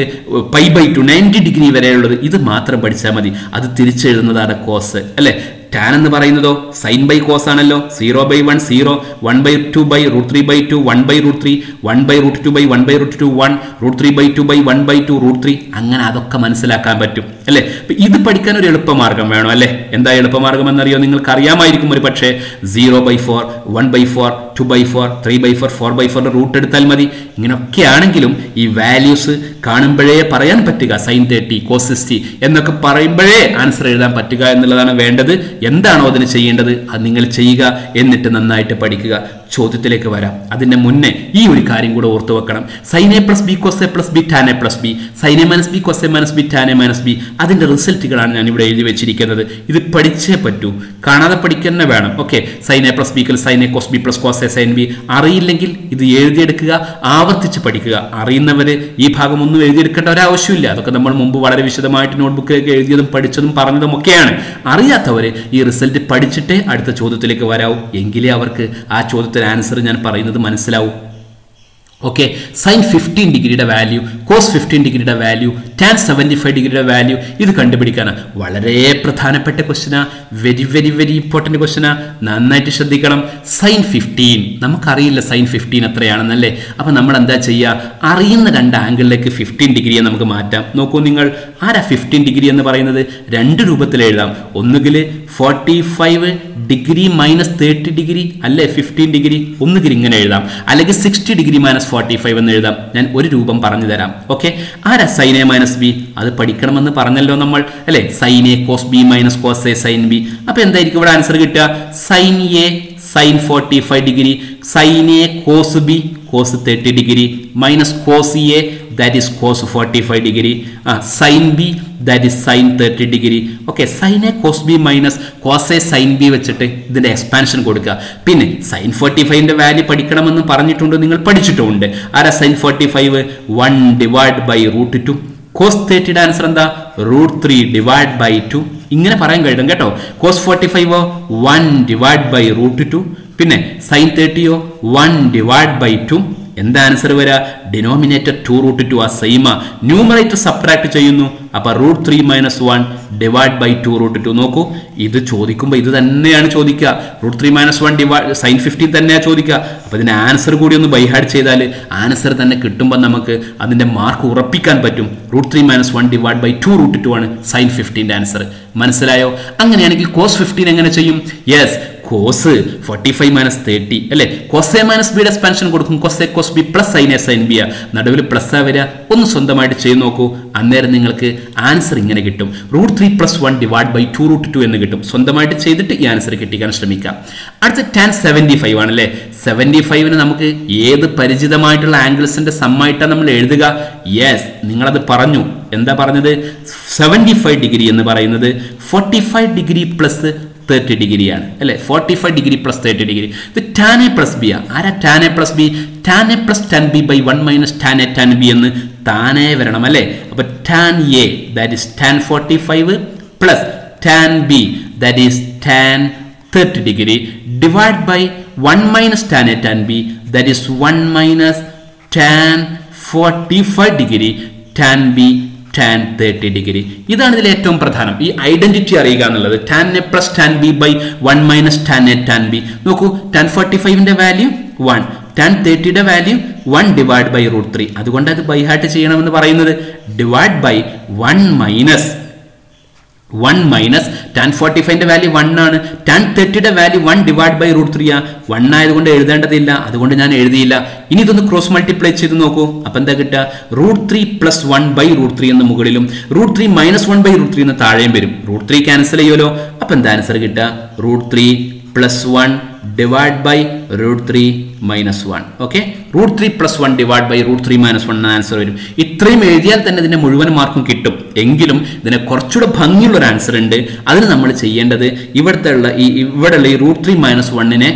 pi by two ninety degree vareyulla idu mathram പഠിച്ചാമതി അത് തിരിച്ചെഴുതുന്നതാണ് cos അല്ലേ tan എന്ന് പറയുന്നതോ sin by cos ആണല്ലോ zero by one zero one by two by root three by two one by root three one by root two by one by root two one root three by two by one by two root three അങ്ങനെ അതൊക്കെ മനസ്സിലാക്കാൻ പറ്റും അല്ലേ ഇത് പഠിക്കാൻ ഒരു എളുപ്പമാർഗ്ഗം വേണം അല്ലേ എന്താ എളുപ്പമാർഗ്ഗം എന്ന് അറിയോ നിങ്ങൾക്ക് അറിയാമായിരിക്കും ഒരു പക്ഷേ zero by four one by four two by four three by four four by four ന്റെ റൂട്ട് എടുത്താൽ മതി ഇങ്ങനെയൊക്കെ ആണെങ്കിലും ഈ വാല്യൂസ് കാണുമ്പോഴേ പറയാൻ പറ്റുക sin thirty cos sixty എന്നൊക്കെ പറയുമ്പോഴേ ആൻസർ എഴുതാൻ പറ്റുക എന്നുള്ളതാണ് വേണ്ടത് എന്താണ് അതിനെ ചെയ്യേണ്ടത് അത് നിങ്ങൾ ചെയ്യുക എന്നിട്ട് നന്നായിട്ട് പഠിക്കുക ചോദ്യത്തിലേക്ക് വരാം അതിന്റെ മുന്നേ ഈ ഒരു കാര്യം കൂടി ഓർത്തു വെക്കണം sin a + b cos a + b tan a + b sin a - b cos a - b tan a - b അതിന്റെ റിസൾട്ടുകളാണ് ഞാൻ ഇവിടെ എഴുതി വെച്ചിരിക്കുന്നത് ഇത് പഠിച്ചേ പറ്റൂ കാണാതെ പഠിക്കുന്ന വേണം okay sin a + b = sin a cos b + cos a sin b അറിയില്ലെങ്കിൽ ഇത് എഴുതി എടുക്കുക ആവർത്തിച്ച് പഠിക്കുക അറിയുന്നവരെ ഈ ഭാഗം ഒന്നും എഴുതി എടുക്കേണ്ട ഒരു ആവശ്യമില്ല അതൊക്കെ നമ്മൾ മുൻപ് വളരെ വിശദമായിട്ട് നോട്ട്ബുക്കിലേക്ക് എഴുതിയതും പഠിച്ചതും പറഞ്ഞതും ഒക്കെയാണ് അറിയാത്തവരെ ഈ റിസൾട്ട് പഠിച്ചിട്ടേ അടുത്ത ചോദ്യത്തിലേക്ക് വരാവൂ എങ്കിലേ അവർക്ക് ആ ചോദ്യത്തിന് ആൻസർ ഞാൻ പറയുന്നത് മനസ്സിലാവൂ ഓക്കെ sin fifteen ഡിഗ്രിയുടെ വാല്യൂ cos fifteen ഡിഗ്രിയുടെ വാല്യൂ tan seventy-five ഡിഗ്രിയുടെ വാല്യൂ ഇത് കണ്ടുപിടിക്കാൻ വളരെ പ്രധാനപ്പെട്ട ക്വസ്റ്റ്യനാ വെരി വെരി വെരി ഇമ്പോർട്ടന്റ് ക്വസ്റ്റ്യനാ നന്നായിട്ട് ശ്രദ്ധിക്കണം sin fifteen നമുക്കറിയില്ല sin fifteen എത്രയാണെന്നല്ലേ അപ്പോൾ നമ്മൾ എന്താ ചെയ്യുക അറിയുന്ന രണ്ട് ആംഗിളിലേക്ക് fifteen ഡിഗ്രിയെ നമുക്ക് മാറ്റാം നോക്കൂ നിങ്ങൾ ആരാ fifteen ഡിഗ്രി എന്ന് പറയുന്നത് രണ്ട് രൂപത്തിൽ എഴുതാം ഒന്നുകിൽ forty-five degree minus thirty degree അല്ലേ fifteen ഡിഗ്രി ഒന്നുകിൽ ഇങ്ങനെ എഴുതാം അല്ലെങ്കിൽ sixty ഡിഗ്രി minus forty-five എന്ന് എഴുതാം ഞാൻ ഒരു രൂപം പറഞ്ഞു തരാം ഓക്കേ ആരാ sin a - b അത് പഠിക്കണമെന്ന് പറഞ്ഞല്ലോ നമ്മൾ അല്ലേ sin a cos b - cos a sin b അപ്പോൾ എന്തായിരിക്കും ഇവിടെ ആൻസർ കിട്ടുക sin a sin forty-five degree sin a cos b cos thirty degree - cos a that is cos forty-five degree uh, sin b that is sin thirty degree okay sin a cos b minus cos a sin b വെച്ചിട്ട് ഇതിന്റെ expansion കൊടുക്കുക പിന്നെ sin forty-five ന്റെ value പഠിക്കണമെന്ന് പറഞ്ഞിട്ടുണ്ട് നിങ്ങൾ പഠിച്ചിട്ടുണ്ട് ആരാ sin forty-five one divided by root two cos thirty ന്റെ ആൻസർ എന്താ root three divided by two ഇങ്ങനെ പറയാൻ കഴിയും കേട്ടോ cos forty-five one divided by root two പിന്നെ sin thirty one divided by two എന്താ ആൻസർ വരാ ഡിനോമിനേറ്റർ two root two ആ സെയിം ആ ന്യൂമറേറ്റർ സബ്ട്രാക്ട് ചെയ്യുന്നു അപ്പോൾ root three - one divided by two root two നോക്കൂ ഇത് ചോദിക്കുമ്പോൾ ഇത് തന്നെയാണ് ചോദിക്കുക root three - one sin fifteen തന്നെയാണ് ചോദിക്കുക അപ്പോൾ ഇതിന്റെ ആൻസർ കൂടി ഒന്ന് ബൈ ഹാർഡ് ചെയ്താൽ ആൻസർ തന്നെ കിട്ടുമ്പോൾ നമുക്ക് അതിന്റെ മാർക്ക് ഉറപ്പിക്കാൻ പറ്റും root three - one divided by two root two ആണ് sin fifteen ന്റെ ആൻസർ മനസ്സിലായോ അങ്ങനെയാണെങ്കിൽ cos fifteen എങ്ങനെ ചെയ്യും yes cos forty-five minus thirty. Alle cos a minus b expansion kodukkum cos a cos b plus sin a sin b. Naduvil plus a vera onnu sondamayitte cheyu nokku annere ningalku answer ingane kittum root three plus one divided by two root two ennu kittum. Sondamayitte cheyitte ee answer kittikan shramikka. Adutha tan seventy-five aanu alle seventy-five nu namukku edu parijithamaayittulla angles inde sum aayita nammal ezhuduka. Yes ningal adu paranju endha paranjathu seventy-five degree ennu parayunnathu forty-five degree plus thirty degree and forty-five degree plus thirty degree with tan a plus b are tan a plus b tan a plus tan b by one minus tan a tan b and tan a but tan a that is tan forty-five plus tan b that is tan thirty degree divided by one minus tan a tan b that is one minus tan forty-five degree tan b tan thirty degree. This is the atom prathanam. This identity is tan a plus tan b by one minus tan a tan b. Look, tan forty-five in the value one. Tan thirty the value one divided by root three. That is by heart divide by one minus. one minus tan forty-five the value one ആണ് tan thirty the value one divided by root three one ആയതുകൊണ്ട് എഴുതേണ്ടതില്ല അതുകൊണ്ട് ഞാൻ എഴുതിയില്ല ഇനി ഇതൊന്ന് cross multiply ചെയ്തു നോക്കൂ അപ്പോൾ എന്താ കിട്ടുക root three plus one by root three എന്ന മുകളിലും root three minus one by root three എന്ന താഴെയും വരും root three ക്യാൻസൽ ചെയ്യലോ അപ്പോൾ എന്താ ആൻസർ കിട്ടുക root three plus one divided by root three minus one. Okay, root three plus one divided by root three minus one answer. ഇത്രയും എഴുതിയാൽ തന്നെ ഇതിന്റെ മുഴുവൻ മാർക്കും കിട്ടും എങ്കിലും ഇതിനെ കുറച്ചുകൂടി ഭംഗിയുള്ള ഒരു ആൻസർ ഉണ്ട് അതിന് നമ്മൾ ചെയ്യേണ്ടത് ഇവിടെയുള്ള ഈ ഇവിടെയുള്ള ഈ root three minus one നെ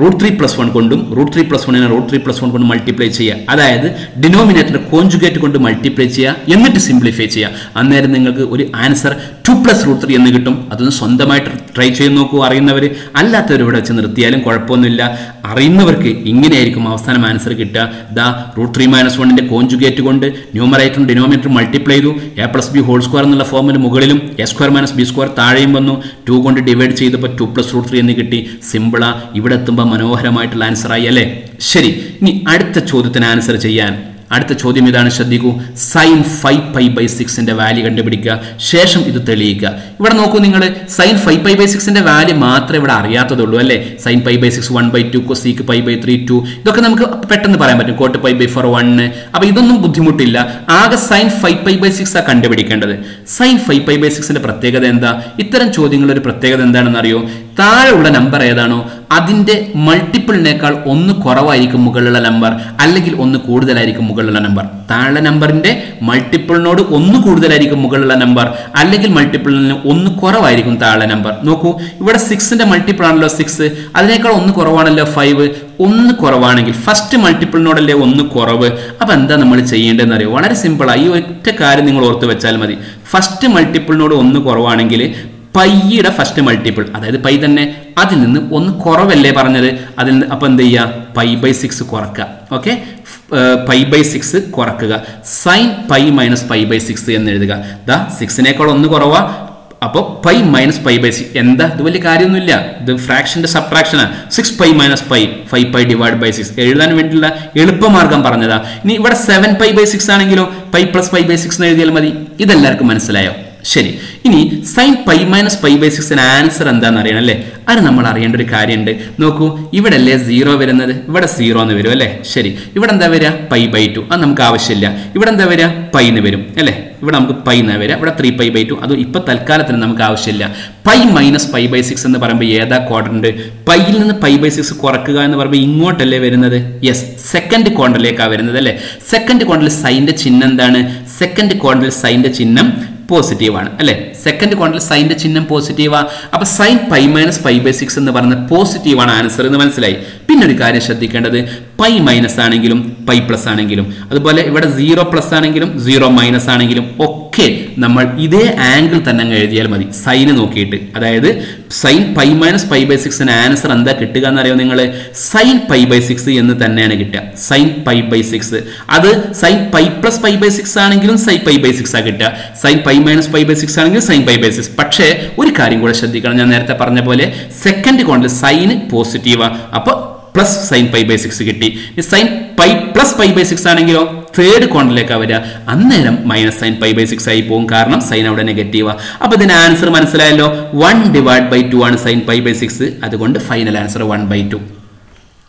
root three plus one kondum root three plus one നെ root three plus one കൊണ്ട് multiply ചെയ്യാ അതായത് denominator conjugate കൊണ്ട് multiply ചെയ്യാ എന്നിട്ട് simplify ചെയ്യാ അന്നേരം നിങ്ങൾക്ക് ഒരു answer two plus root three എന്ന് കിട്ടും അതൊന്ന് സ്വന്തമായിട്ട് ട്രൈ ചെയ്തു നോക്കൂ അറിയുന്നവർ അല്ലാത്തവർ ഇവിടെ വെച്ച് നിർത്തിയാലും കുഴപ്പമൊന്നുമില്ല അറിയുന്നവർക്ക് ഇങ്ങനെയായിരിക്കും അവസാനം ആൻസർ കിട്ടുക ദാ root three minus one ന്റെ conjugate കൊണ്ട് numerator ഉം denominator ഉം multiply ചെയ്തു a plus b whole square എന്നുള്ള ഫോമിന് മുകളിലും a square minus b square താഴെയും വന്നു two കൊണ്ട് ഡിവൈഡ് ചെയ്തപ്പോൾ two plus root three എന്ന് കിട്ടി സിമ്പിളാ ഇവിടെ മനോഹരമായിട്ടുള്ള ആൻസർ ആയി അല്ലേ ശരി ഇനി അടുത്ത ചോദ്യത്തിന് ആൻസർ ചെയ്യാൻ അടുത്ത ചോദ്യം ഇതാണ് ശ്രദ്ധിക്കൂ sin five pi by six ന്റെ വാല്യൂ കണ്ടുപിടിക്കുക ശേഷം ഇത് തെളിയിക്കുക ഇവിടെ നോക്കൂ നിങ്ങൾ sin five pi by six ന്റെ വാല്യൂ മാത്രമേ ഇവിടെ അറിയാത്തതുള്ളൂ അല്ലേ sin pi by six one by two cosec pi by three two ഇതൊക്കെ നമുക്ക് പെട്ടെന്ന് പറയാൻ പറ്റും cot pi by four one അപ്പോൾ ഇതൊന്നും ബുദ്ധിമുട്ടില്ല ആകെ sin five pi by six ആ കണ്ടുപിടിക്കേണ്ടത് sin five pi by six ന്റെ പ്രത്യേകത എന്താ ഇത്തരം ചോദ്യങ്ങളുടെ ഒരു പ്രത്യേകത എന്താണെന്ന് അറിയോ താഴെയുള്ള നമ്പർ ഏതാണോ അതിന്റെ മൾട്ടിപ്പിളിനേക്കാൾ ഒന്ന് കുറവായിരിക്കും മുകളിലുള്ള നമ്പർ അല്ലെങ്കിൽ ഒന്ന് കൂടുതലായിരിക്കും മുകളിലുള്ള നമ്പർ താഴെ നമ്പറിന്റെ മൾട്ടിപ്പിളിനോട് ഒന്ന് കൂടുതലായിരിക്കും മുകളിലുള്ള നമ്പർ അല്ലെങ്കിൽ മൾട്ടിപ്പിളിന് ഒന്ന് കുറവായിരിക്കും താഴെ നമ്പർ നോക്കൂ ഇവിടെ six ന്റെ മൾട്ടിപ്പിൾ ആണല്ലോ six അതിനേക്കാൾ ഒന്ന് കുറവാണല്ലോ five ഒന്ന് കുറവാണെങ്കിൽ ഫസ്റ്റ് മൾട്ടിപ്പിളിനോടല്ലേ ഒന്ന് കുറവ് അപ്പോൾ എന്താ നമ്മൾ ചെയ്യേണ്ടതെന്ന് അറിയോ വളരെ സിമ്പിൾ ആയി ഒറ്റ കാര്യം നിങ്ങൾ ഓർത്തു വെച്ചാൽ മതി ഫസ്റ്റ് മൾട്ടിപ്പിളിനോട് ഒന്ന് കുറവാണെങ്കിൽ പൈയുടെ ഫസ്റ്റ് മൾട്ടിപ്പിൾ അതായത് പൈ തന്നെ അതിൽ നിന്ന് ഒന്ന് കുറവല്ലേ പറഞ്ഞത് അതിൽ നിന്ന് അപ്പോൾ എന്ത് ചെയ്യുക പൈ ബൈ സിക്സ് കുറക്കുക ഓക്കെ പൈ ബൈ സിക്സ് കുറക്കുക sine pi minus pi by six എന്ന് എഴുതുക ദാ സിക്സിനേക്കാൾ ഒന്ന് കുറവാ അപ്പോൾ pi minus pi by six എന്താ ഇത് വലിയ കാര്യമൊന്നുമില്ല ഇത് ഫ്രാക്ഷൻ്റെ സബ്ട്രാക്ഷനാണ് six pi minus pi five pi divide by six എഴുതാൻ വേണ്ടിയുള്ള എളുപ്പമാർഗം പറഞ്ഞതാ ഇനി ഇവിടെ സെവൻ പൈ ബൈ സിക്സ് ആണെങ്കിലോ pi plus pi by six എന്ന് എഴുതിയാൽ മതി ഇതെല്ലാവർക്കും മനസ്സിലായോ ശരി ഇനി sin pi minus pi by six ന്റെ ആൻസർ എന്താണെന്ന് അറിയണം അല്ലേ അത് നമ്മൾ അറിയേണ്ട ഒരു കാര്യമുണ്ട് നോക്കൂ ഇവിടെ അല്ലേ സീറോ വരുന്നത് ഇവിടെ സീറോ എന്ന് വരും അല്ലേ ശരി ഇവിടെ എന്താ വരിക പൈ ബൈ ടു അത് നമുക്ക് ആവശ്യമില്ല ഇവിടെ എന്താ വരിക പൈ എന്ന് വരും അല്ലേ ഇവിടെ നമുക്ക് പൈ എന്ന് വരിക ഇവിടെ ത്രീ പൈ ബൈ ടു അത് ഇപ്പൊ തൽക്കാലത്തിന് നമുക്ക് ആവശ്യമില്ല pi minus pi by six എന്ന് പറയുമ്പോൾ ഏതാ ക്വാഡ്രന്റ് പൈയിൽ നിന്ന് പൈ ബൈ സിക്സ് കുറക്കുക എന്ന് പറയുമ്പോൾ ഇങ്ങോട്ടല്ലേ വരുന്നത് യെസ് സെക്കൻഡ് ക്വാഡ്രന്റിലേക്കാണ് വരുന്നത് അല്ലേ സെക്കൻഡ് ക്വാഡ്രന്റിൽ സൈൻ്റെ ചിഹ്നം എന്താണ് സെക്കൻഡ് ക്വാഡ്രന്റിൽ സൈൻ്റെ ചിഹ്നം positive ആണ് അല്ലേ സെക്കൻഡ് ക്വാഡ്രന്റിൽ സൈൻ്റെ ചിഹ്നം പോസിറ്റീവാ അപ്പോൾ sin pi minus pi by six എന്ന് പറഞ്ഞ പോസിറ്റീവ് ആണ് ആൻസർ എന്ന് മനസ്സിലായി പിന്നെ ഒരു കാര്യം ശ്രദ്ധിക്കേണ്ടത് പൈ മൈനസ് ആണെങ്കിലും പൈ പ്ലസ് ആണെങ്കിലും അതുപോലെ ഇവിടെ സീറോ പ്ലസ് ആണെങ്കിലും സീറോ മൈനസ് ആണെങ്കിലും ഒക്കെ നമ്മൾ ഇതേ ആംഗിൾ തന്നെ അങ്ങ് എഴുതിയാൽ മതി സൈന് നോക്കിയിട്ട് അതായത് sin pi minus pi by six ന്റെ ആൻസർ എന്താ കിട്ടുക എന്നറിയോ നിങ്ങൾ sin pi by six എന്ന് തന്നെയാണ് കിട്ടുക sin pi by six അത് sin pi plus pi by six ആണെങ്കിലും sin pi by six ആ കിട്ടുക sin pi minus pi by six ആണെങ്കിൽ sin pi by six പക്ഷേ ഒരു കാര്യം കൂടെ ശ്രദ്ധിക്കണം ഞാൻ നേരത്തെ പറഞ്ഞ പോലെ സെക്കൻഡ് കൊണ്ട് സൈന് പോസിറ്റീവാണ് അപ്പോൾ plus sin pi by six കിട്ടി. Sin pi plus pi by six ആണെങ്കിലോ third കോണിലേക്കാ വരിക. അന്നേരം minus sin pi by six ആയി പോകും. കാരണം sin അവിടെ നെഗറ്റീവാ. അപ്പോൾ ഇതിന്റെ ആൻസർ മനസ്സിലായല്ലോ. one divided by two ആണ് sin pi by six. അതുകൊണ്ട് final answer one by two.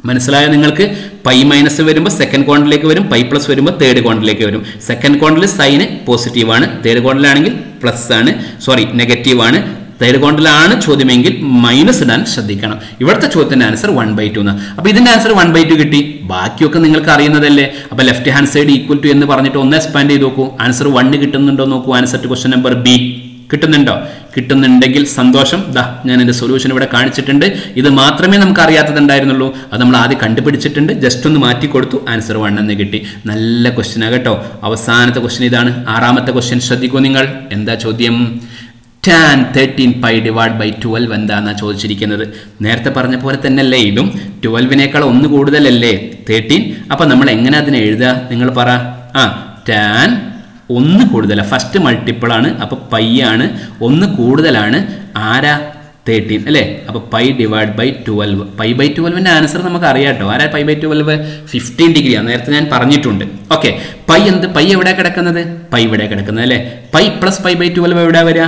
മനസ്സിലായോ നിങ്ങൾക്ക്? പൈ മൈനസ് വരുമ്പോൾ സെക്കൻഡ് കോണ്ടിലേക്ക് വരും, പൈ പ്ലസ് വരുമ്പോൾ തേർഡ് കോണ്ടിലേക്ക് വരും. സെക്കൻഡ് കോണ്ടിൽ സൈൻ പോസിറ്റീവ് ആണ്, തേർഡ് കോണ്ടിലാണെങ്കിൽ പ്ലസ് ആണ്, സോറി നെഗറ്റീവ് ആണ്. തേർഡ് കോണ്ടിലാണ് ചോദ്യമെങ്കിൽ മൈനസ് ഇടാൻ ശ്രദ്ധിക്കണം. ഇവിടുത്തെ ചോദ്യത്തിന്റെ ആൻസർ വൺ ബൈ ടു എന്നാണ്. അപ്പോൾ ഇതിന്റെ ആൻസർ വൺ ബൈ ടു കിട്ടി. ബാക്കിയൊക്കെ നിങ്ങൾക്ക് അറിയുന്നതല്ലേ. അപ്പോൾ left hand side equal to എന്ന് പറഞ്ഞിട്ട് ഒന്ന് എക്സ്പാൻഡ് ചെയ്ത് നോക്കൂ. ആൻസർ വണ്ണ് കിട്ടുന്നുണ്ടോ നോക്കൂ. Answer to question number B കിട്ടുന്നുണ്ടോ? കിട്ടുന്നുണ്ടെങ്കിൽ സന്തോഷം. ദാ ഞാൻ എൻ്റെ സൊല്യൂഷൻ ഇവിടെ കാണിച്ചിട്ടുണ്ട്. ഇത് മാത്രമേ നമുക്ക് അറിയാത്തതുണ്ടായിരുന്നുള്ളൂ. അത് നമ്മൾ ആദ്യം കണ്ടുപിടിച്ചിട്ടുണ്ട്, ജസ്റ്റ് ഒന്ന് മാറ്റി കൊടുത്തു. ആൻസർ വൺ എന്ന് കിട്ടി. നല്ല ക്വസ്റ്റ്യനാണ് കേട്ടോ. അവസാനത്തെ ക്വസ്റ്റ്യൻ ഇതാണ്. ആറാമത്തെ ക്വസ്റ്റ്യൻ ശ്രദ്ധിക്കൂ നിങ്ങൾ. എന്താ ചോദ്യം? Tan thirteen pi divide by twelve എന്താണെന്നാണ് ചോദിച്ചിരിക്കുന്നത്. നേരത്തെ പറഞ്ഞ പോലെ തന്നെ അല്ലേ, ഇതും ട്വൽവിനേക്കാൾ ഒന്ന് കൂടുതലല്ലേ തേർട്ടീൻ. അപ്പം നമ്മൾ എങ്ങനെ അതിനെ എഴുതുക നിങ്ങൾ പറ. ആ ടാൻ ഒന്ന് കൂടുതലാണ്, ഫസ്റ്റ് മൾട്ടിപ്പിൾ ആണ്, അപ്പോൾ പൈ ആണ്, ഒന്ന് കൂടുതലാണ്. ആരാ? തേർട്ടീൻ അല്ലേ. അപ്പോൾ pi divide by twelve. Pi by ട്വൽവിൻ്റെ ആൻസർ നമുക്ക് അറിയാം കേട്ടോ. ആരാ പൈ ബൈ ട്വൽവ്? ഫിഫ്റ്റീൻ ഡിഗ്രിയാണ്, നേരത്തെ ഞാൻ പറഞ്ഞിട്ടുണ്ട്. ഓക്കെ. പൈ എന്ത് പൈ എവിടെ കിടക്കുന്നത്? പൈ ഇവിടെ കിടക്കുന്നത് അല്ലേ. Pi plus pi by twelve എവിടെ വരിക?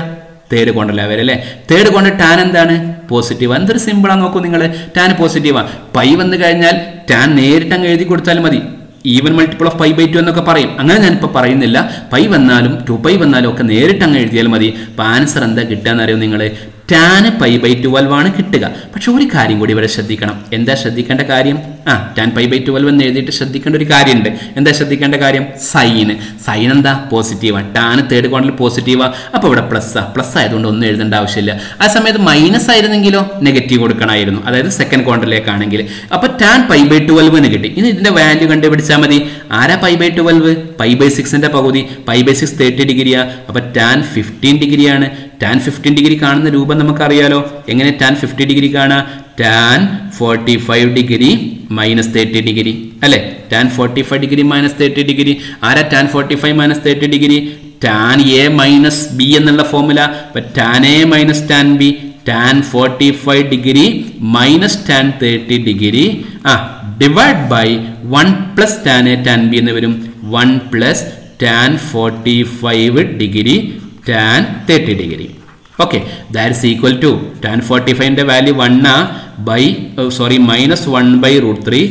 തേർഡ് കോണ്ടല്ല വരെ അല്ലേ. തേർഡ് കൊണ്ട് ടാൻ എന്താണ്? പോസിറ്റീവ്. എന്തൊരു സിമ്പിളാണ് നോക്കൂ നിങ്ങൾ. ടാൻ പോസിറ്റീവാണ്. പൈ വന്നു കഴിഞ്ഞാൽ ടാൻ നേരിട്ട് അങ്ങ് എഴുതി കൊടുത്താൽ മതി. Even multiple of pi by two എന്നൊക്കെ പറയും. അങ്ങനെ ഞാനിപ്പോൾ പറയുന്നില്ല. പൈ വന്നാലും ടു പൈ വന്നാലും ഒക്കെ നേരിട്ട് അങ്ങ് എഴുതിയാൽ മതി. അപ്പോൾ ആൻസർ എന്താ കിട്ടാന്നറിയോ നിങ്ങൾ? ടാൻ പൈ ബൈ ട്വൽവ് ആണ് കിട്ടുക. പക്ഷെ ഒരു കാര്യം കൂടി ഇവിടെ ശ്രദ്ധിക്കണം. എന്താ ശ്രദ്ധിക്കേണ്ട കാര്യം? ആ ടാൻ പൈ ബൈ ട്വൽവ് എന്ന് എഴുതിയിട്ട് ശ്രദ്ധിക്കേണ്ട ഒരു കാര്യമുണ്ട്. എന്താ ശ്രദ്ധിക്കേണ്ട കാര്യം? സൈന്. സൈൻ എന്താ? പോസിറ്റീവാണ്. ടാൻ തേർഡ് കോണിൽ പോസിറ്റീവാണ്. അപ്പോൾ ഇവിടെ പ്ലസ് പ്ലസ് ആയതുകൊണ്ട് ഒന്നും എഴുതേണ്ട ആവശ്യമില്ല. ആ സമയത്ത് മൈനസ് ആയിരുന്നെങ്കിലോ നെഗറ്റീവ് കൊടുക്കണമായിരുന്നു, അതായത് സെക്കൻഡ് കോണ്ടിലേക്കാണെങ്കിൽ. അപ്പോൾ ടാൻ പൈ ബൈ ട്വൽവിന് കിട്ടി. ഇനി ഇതിൻ്റെ വാല്യൂ കണ്ടുപിടിച്ചാൽ മതി. ആരാ pi by twelve? Pi by സിക്സിൻ്റെ പകുതി. പൈ ബൈ സിക്സ് തേർട്ടി ഡിഗ്രിയാണ്. അപ്പോൾ ടാൻ ഫിഫ്റ്റീൻ ഡിഗ്രിയാണ്. ടാൻ ഫിഫ്റ്റീൻ ഡിഗ്രി കാണുന്ന രൂപം നമുക്കറിയാലോ. എങ്ങനെ ടാൻ ഫിഫ്റ്റി ഡിഗ്രി കാണാം? Tan forty five degree minus thirty degree അല്ലേ. Tan forty five degree minus thirty degree. ആരാ tan forty five minus thirty degree? Tan A minus B എന്നുള്ള formula. അപ്പം tan A minus tan B. Tan forty five degree minus tan thirty degree ആ divide by one plus tan A tan B എന്ന് വരും. One plus tan forty five degree tan thirty degree. Okay. That is equal to tan forty ഫൈവിൻ്റെ value വണ്ണാ by sorry minus one by root three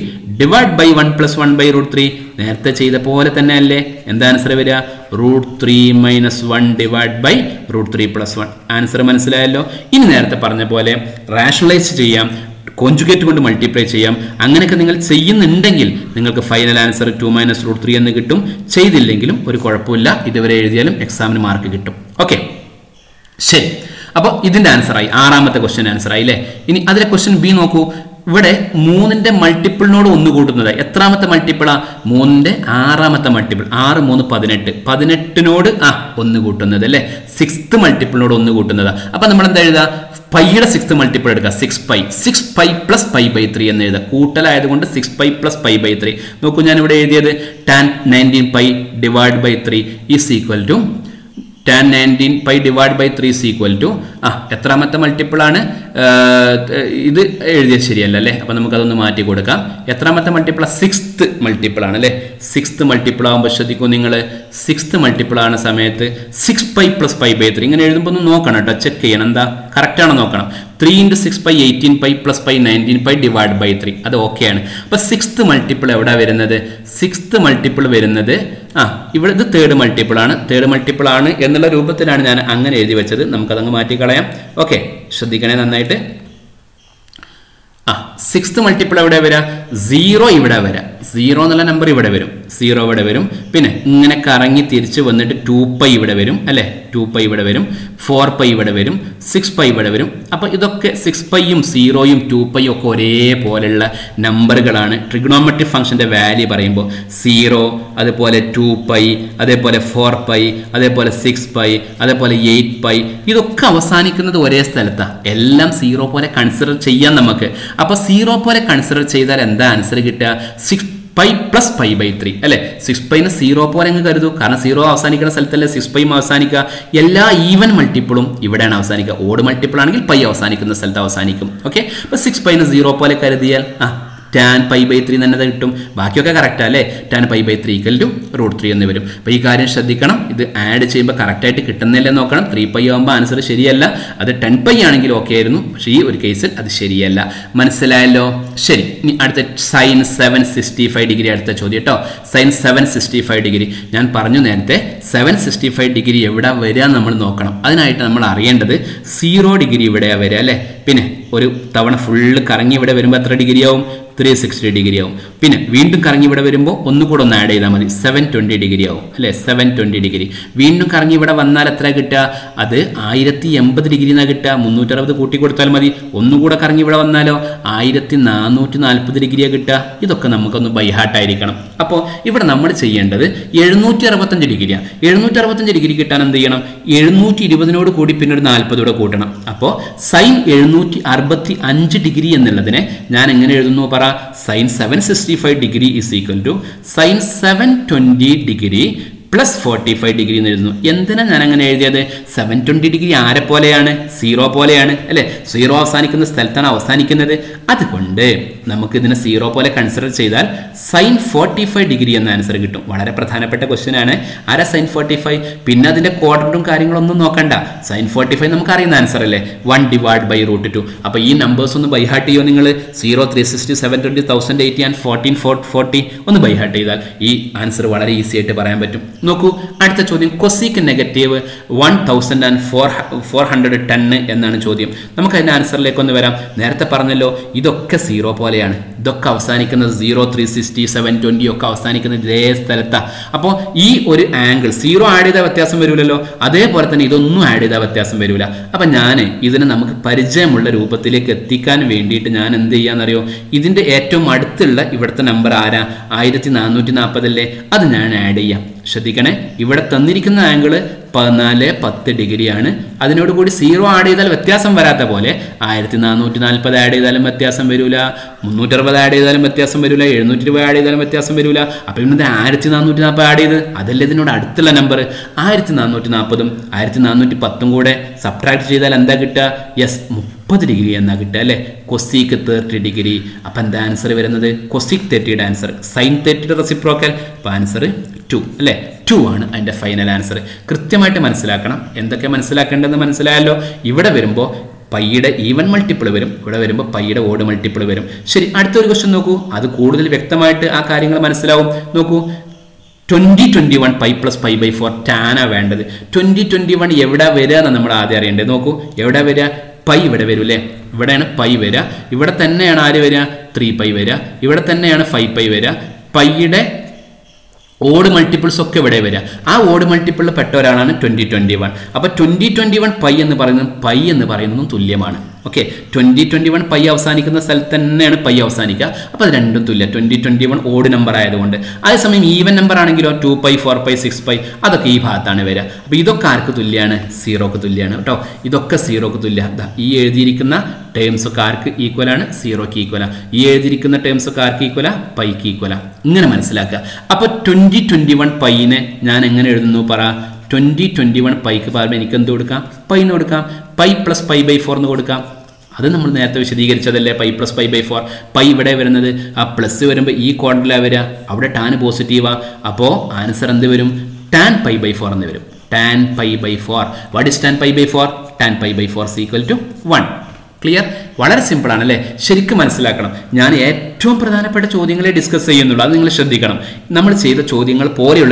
divide by one plus one by root three. നേരത്തെ ചെയ്ത പോലെ തന്നെ അല്ലേ. എന്താ answer വരിക? Root three minus one divide by root three plus one. Answer മനസ്സിലായല്ലോ. ഇനി നേരത്തെ പറഞ്ഞ പോലെ റാഷണലൈസ് ചെയ്യാം, കോഞ്ചുഗേറ്റ് കൊണ്ട് മൾട്ടിപ്ലൈ ചെയ്യാം. അങ്ങനെയൊക്കെ നിങ്ങൾ ചെയ്യുന്നുണ്ടെങ്കിൽ നിങ്ങൾക്ക് final answer two minus root three എന്ന് കിട്ടും. ചെയ്തില്ലെങ്കിലും ഒരു കുഴപ്പമില്ല, ഇതുവരെ എഴുതിയാലും എക്സാമിന് മാർക്ക് കിട്ടും. ഓക്കെ ശരി. അപ്പോൾ ഇതിൻ്റെ ആൻസറായി ആറാമത്തെ ക്വസ്റ്റ്യൻ ആൻസറായി അല്ലേ. ഇനി അതിലെ ക്വസ്റ്റ്യൻ ബി നോക്കൂ. ഇവിടെ മൂന്നിൻ്റെ മൾട്ടിപ്പിളിനോട് ഒന്ന് കൂട്ടുന്നതായി. എത്രാമത്തെ മൾട്ടിപ്പിളാണ്? മൂന്നിൻ്റെ ആറാമത്തെ മൾട്ടിപ്പിൾ. ആറ് മൂന്ന് പതിനെട്ട്. പതിനെട്ടിനോട് ആ ഒന്ന് കൂട്ടുന്നത് അല്ലേ. സിക്സ്ത് മൾട്ടിപ്പിളിനോട് ഒന്ന് കൂട്ടുന്നതാണ്. അപ്പം നമ്മൾ എന്താ എഴുതുക? പൈയുടെ സിക്സ്ത് മൾട്ടിപ്പിൾ എടുക്കുക. Six pi six pi plus pi by three എന്ന് എഴുതുക. കൂട്ടലായതുകൊണ്ട് six pi plus pi by three. നോക്കൂ ഞാനിവിടെ എഴുതിയത് tan nineteen pi divide by three is equal to tan nineteen pi divide by three equal to ആ എത്രാമത്തെ മൾട്ടിപ്പിളാണ് ഇത്? എഴുതിയത് ശരിയല്ല അല്ലേ. അപ്പം നമുക്കതൊന്ന് മാറ്റി കൊടുക്കാം. എത്രാമത്തെ മൾട്ടിപ്പിളാണ്? സിക്സ്ത് മൾട്ടിപ്പിളാണ് അല്ലേ. സിക്സ്ത് മൾട്ടിപ്പിൾ ആകുമ്പോൾ ശ്രദ്ധിക്കും നിങ്ങൾ, സിക്സ്ത് മൾട്ടിപ്പിളാണ് സമയത്ത് six pi plus pi by three. ഇങ്ങനെ എഴുതുമ്പോൾ ഒന്ന് നോക്കണം കേട്ടോ, ചെക്ക് ചെയ്യണം എന്താ കറക്റ്റാണോ നോക്കണം. Three into six pi eighteen pi plus pi nineteen pi divide by three. അത് ഓക്കെയാണ്. അപ്പോൾ സിക്സ്ത് മൾട്ടിപ്പിൾ എവിടെ വരുന്നത്? സിക്സ്ത് മൾട്ടിപ്പിൾ വരുന്നത് ആ ഇവിടെ ഇത് തേർഡ് മൾട്ടിപ്പിളാണ്. തേർഡ് മൾട്ടിപ്പിളാണ് എന്നുള്ള രൂപത്തിലാണ് ഞാൻ അങ്ങനെ എഴുതി വെച്ചത്. നമുക്കതങ്ങ് മാറ്റിക്കളയാം. ഓക്കെ ശ്രദ്ധിക്കണേ നന്നായിട്ട്. ആ സിക്സ്ത് മൾട്ടിപ്പിൾ എവിടെ വരാം? സീറോ ഇവിടെ വരാം. സീറോ എന്നുള്ള നമ്പർ ഇവിടെ വരും, സീറോ ഇവിടെ വരും. പിന്നെ ഇങ്ങനെ കറങ്ങി തിരിച്ച് വന്നിട്ട് ടു പൈ ഇവിടെ വരും അല്ലേ. ടു പൈ ഇവിടെ വരും, ഫോർ പൈ ഇവിടെ വരും, സിക്സ് പൈ ഇവിടെ വരും. അപ്പോൾ ഇതൊക്കെ സിക്സ് പൈയും സീറോയും ടു പൈയും ഒക്കെ ഒരേപോലെയുള്ള നമ്പറുകളാണ്. ട്രിഗണോമെട്രിക് ഫംഗ്ഷൻ്റെ വാല്യൂ പറയുമ്പോൾ സീറോ, അതേപോലെ ടു പൈ, അതേപോലെ ഫോർ പൈ, അതേപോലെ സിക്സ് പൈ, അതേപോലെ എയ്റ്റ് പൈ, ഇതൊക്കെ അവസാനിക്കുന്നത് ഒരേ സ്ഥലത്താണ്. എല്ലാം സീറോ പോലെ കൺസിഡർ ചെയ്യാം നമുക്ക്. അപ്പോൾ സീറോ പോലെ കൺസിഡർ ചെയ്താൽ എന്താ ആൻസർ കിട്ടുക? Six pi plus pi by three അല്ലേ. സിക്സ് പൈനെ സീറോ പോലെ അങ്ങ് കരുതൂ, കാരണം സീറോ അവസാനിക്കുന്ന സ്ഥലത്തല്ലേ സിക്സ് പൈയും അവസാനിക്കുക. എല്ലാ ഈവൻ മൾട്ടിപ്പിളും ഇവിടെയാണ് അവസാനിക്കുക. ഓട് മൾട്ടിപ്പിൾ ആണെങ്കിൽ പൈ അവസാനിക്കുന്ന സ്ഥലത്ത് അവസാനിക്കും. ഓക്കെ. അപ്പോൾ സിക്സ് പൈനെ സീറോ പോലെ കരുതിയാൽ ആ tan pi by three and another tum, Bakyoka character, tan pi by three equal to root three and the verum. Picard and Shadikanum, the add chamber character ticketnel and occurrence, three pi umba answer Sheriella, other ten pi angle okay, she would case it at the Sheriella, Mansalalo, Sherry at the sine seven sixty five degree at the Chodieto, sine seven sixty five degree, Nan Parnunente, seven sixty five degree, Evida Veria number nocanum, other night number Arienda, zero degree Vedia Veria, Pinne. Tavana full Karangi would have been three degree three sixty degree. Pin wind Karangi would have been Unuko seven twenty degree. Less seven twenty degree. Wind Karangi would have another tragita, other Irati empathy degree nagata, Munuta of the Kutiko Talmari, Unuko Karangi would have another Irati Nanutin Alpha degree agata, Idokanamaka by Hatiricana. Upon if a number say under it, Yernutia Vatan degree, Yernuta Vatan degree and the Yanam, Yernuti Divano Kodipin and Alpha Kotana. Upon sign Yernuti fifty-five degree ennalladine njan engane ezhudunu para sin seven sixty-five degree is equal to sin seven twenty degree plus forty-five degree ennu endana njan engane ezhudiyade seven twenty degree are poleyana zero poleyana alle zero avasanikkuna sthalatana avasanikkannathu adukonde namakku idine zero pole consider cheythal sin forty-five degree enna answer kittum valare pradhanapetta question aanu ara sin forty-five pinna adinte quadrant um karyangalonnu nokkanda sin forty-five namukku ariyana answer alle one divided by root two appo ee numbers onnu by heart cheyo ningal zero three sixty seven twenty ten eighty and fourteen forty onnu by heart cheythal ee answer valare easy aayittu parayan pattum നോക്കൂ അടുത്ത ചോദ്യം cosec negative one thousand four hundred ten എന്നാണ് ചോദ്യം നമുക്ക് അതിന്റെ ആൻസറിലേക്ക് ഒന്ന് വരാം നേരത്തെ പറഞ്ഞല്ലോ ഇതൊക്കെ zero പോലെയാണ് ഇതൊക്കെ അവസാനിക്കുന്നത് zero three sixty seven twenty ഒക്കെ അവസാനിക്കുന്ന ഇതേ സ്ഥലത്താ അപ്പോൾ ഈ ഒരു ആംഗിൾ zero ആഡ് ചെയ്താൽ വ്യത്യാസം വരില്ലല്ലോ അതേപോലെ തന്നെ ഇതൊന്നും ആഡ് ചെയ്താൽ വ്യത്യാസം വരില്ല അപ്പോൾ ഞാൻ ഇതിനെ നമുക്ക് പരിചയമുള്ള രൂപത്തിലേക്ക് എത്തിക്കാൻ വേണ്ടിയിട്ട് ഞാൻ എന്ത് ചെയ്യാനറിയോ ഇതിന്റെ ഏറ്റവും അടുത്തുള്ള ഇവിടത്തെ നമ്പർ ആരാ fourteen forty അല്ലേ അത് ഞാൻ ആഡ് ചെയ്യാം Shadikane, you would have Tandirikana angle. Panale, Patti Digriane, Adinodudi, zero Adidal Vatiasam Varata Bole, Ayrtina Nutinal Padadi, Dalamatiasam Verula, Munutar Vadadi, Dalamatiasam Verula, Nutriadi, Dalamatiasam Verula, Apim the Ayrtina Nutina Padi, Adeladino Adilla number, Ayrtina Nutinapodum, Ayrtina Nutipatungode, subtract Jidal and Dagita, yes, thirty degree and Nagitale, cosec thirty degree, upon the answer, cosec thirty answer, sine thirty reciprocal, answer two. two and the final answer. Krityamayitte manasilakkanam endokke manasilakkandennu manasilalo ivide verumbo പൈയുടെ even multiple വരും ഇവിടെ വരുമ്പോൾ പൈയുടെ ഓട് multiple വരും ശരി അടുത്ത ഒരു question നോക്കൂ അത് കൂടുതൽ വ്യക്തമായിട്ട് ആ കാര്യങ്ങൾ മനസ്സിലാവും നോക്കൂ twenty twenty-one pi plus pi by four tan ആണ് വേണ്ടത് twenty twenty-one എവിടെ വരാനാണ് നമ്മൾ ആദ്യം അറിയേണ്ടത് നോക്കൂ എവിടെ വരാ പൈ ഇവിടെ വരൂല്ലേ ഇവിടെയാണ് പൈ വരാ ഇവിടെ തന്നെയാണ് ആര് വരാ three pi വരാ ഇവിടെ തന്നെയാണ് five pi വരാ പൈയുടെ odd multiples of Kevadavera. Our odd multiple of Patorana twenty twenty one. About twenty twenty one pi and the Baran, pi and the Baranum to Leman. Okay, twenty twenty one pi of Sanica and the Sultan and pi of Sanica. Upper random to let twenty twenty one odd number I wonder. I summon even number angular two pi, four pi, six pi, other key patanavera. Bido Carcutuliana, zero Cutuliana, Idoca zero Cutulia, E. Diricana. Terms of cark equal and zero key equal. Here the reckoner terms of cark equal, pi key equal. Nanaman Silaka. Upper twenty twenty one pi in a Nanangan Nupara, twenty twenty one pi carbonican dodka, pi nodka, pi plus pi by four nodka. Other number the pi plus pi by four, pi whatever another, a plus seven by e quadrilavera, out a tan positiva, above answer and the verum, tan pi by four and the verum, tan pi by four. What is tan pi by four? Tan pi by four is equal to one. Clear? What simple anale, Sherikum and Silakram. Nani, two Pradana Pet Chodingle discuss in the Language Shadikanam. Number say the Chodingle, Porio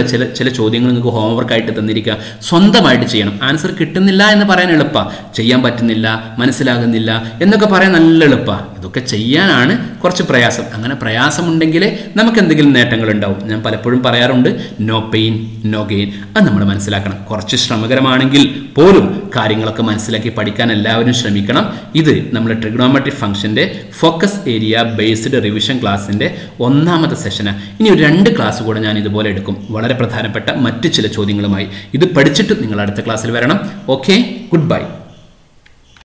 Chodingle and go homework at the Nirika, Sonda Madichian, answer Kitanilla and the Paranelapa, Chayam Batinilla, Manasilaganilla, and the Caparanalapa. Look at Chayan, Korcha Prayasam, and a Prayasam Mundangile, Namakan the Gil Natangle and Dow, Nampalapurum Parayarund, no pain, no gain, and the Madaman Silakan, Korchis Ramagaraman and Gil, Porum, Karinglakaman Silaki Padikan and Lavin Shramikanam, either. നമ്മുടെ trigonometry ഫംഗ്ഷന്റെ focus area based revision ക്ലാസിന്റെ ഒന്നാമത്തെ session ഇനി രണ്ട് class കൂടി ഞാൻ ഇതുപോലെ എടുക്കും വളരെ പ്രധാനപ്പെട്ട മറ്റു ചില ചോദ്യങ്ങളുമായി ഇത് പഠിച്ചിട്ട് നിങ്ങൾ അടുത്ത ക്ലാസ്സിൽ വരണം ഓക്കേ ഗുഡ് ബൈ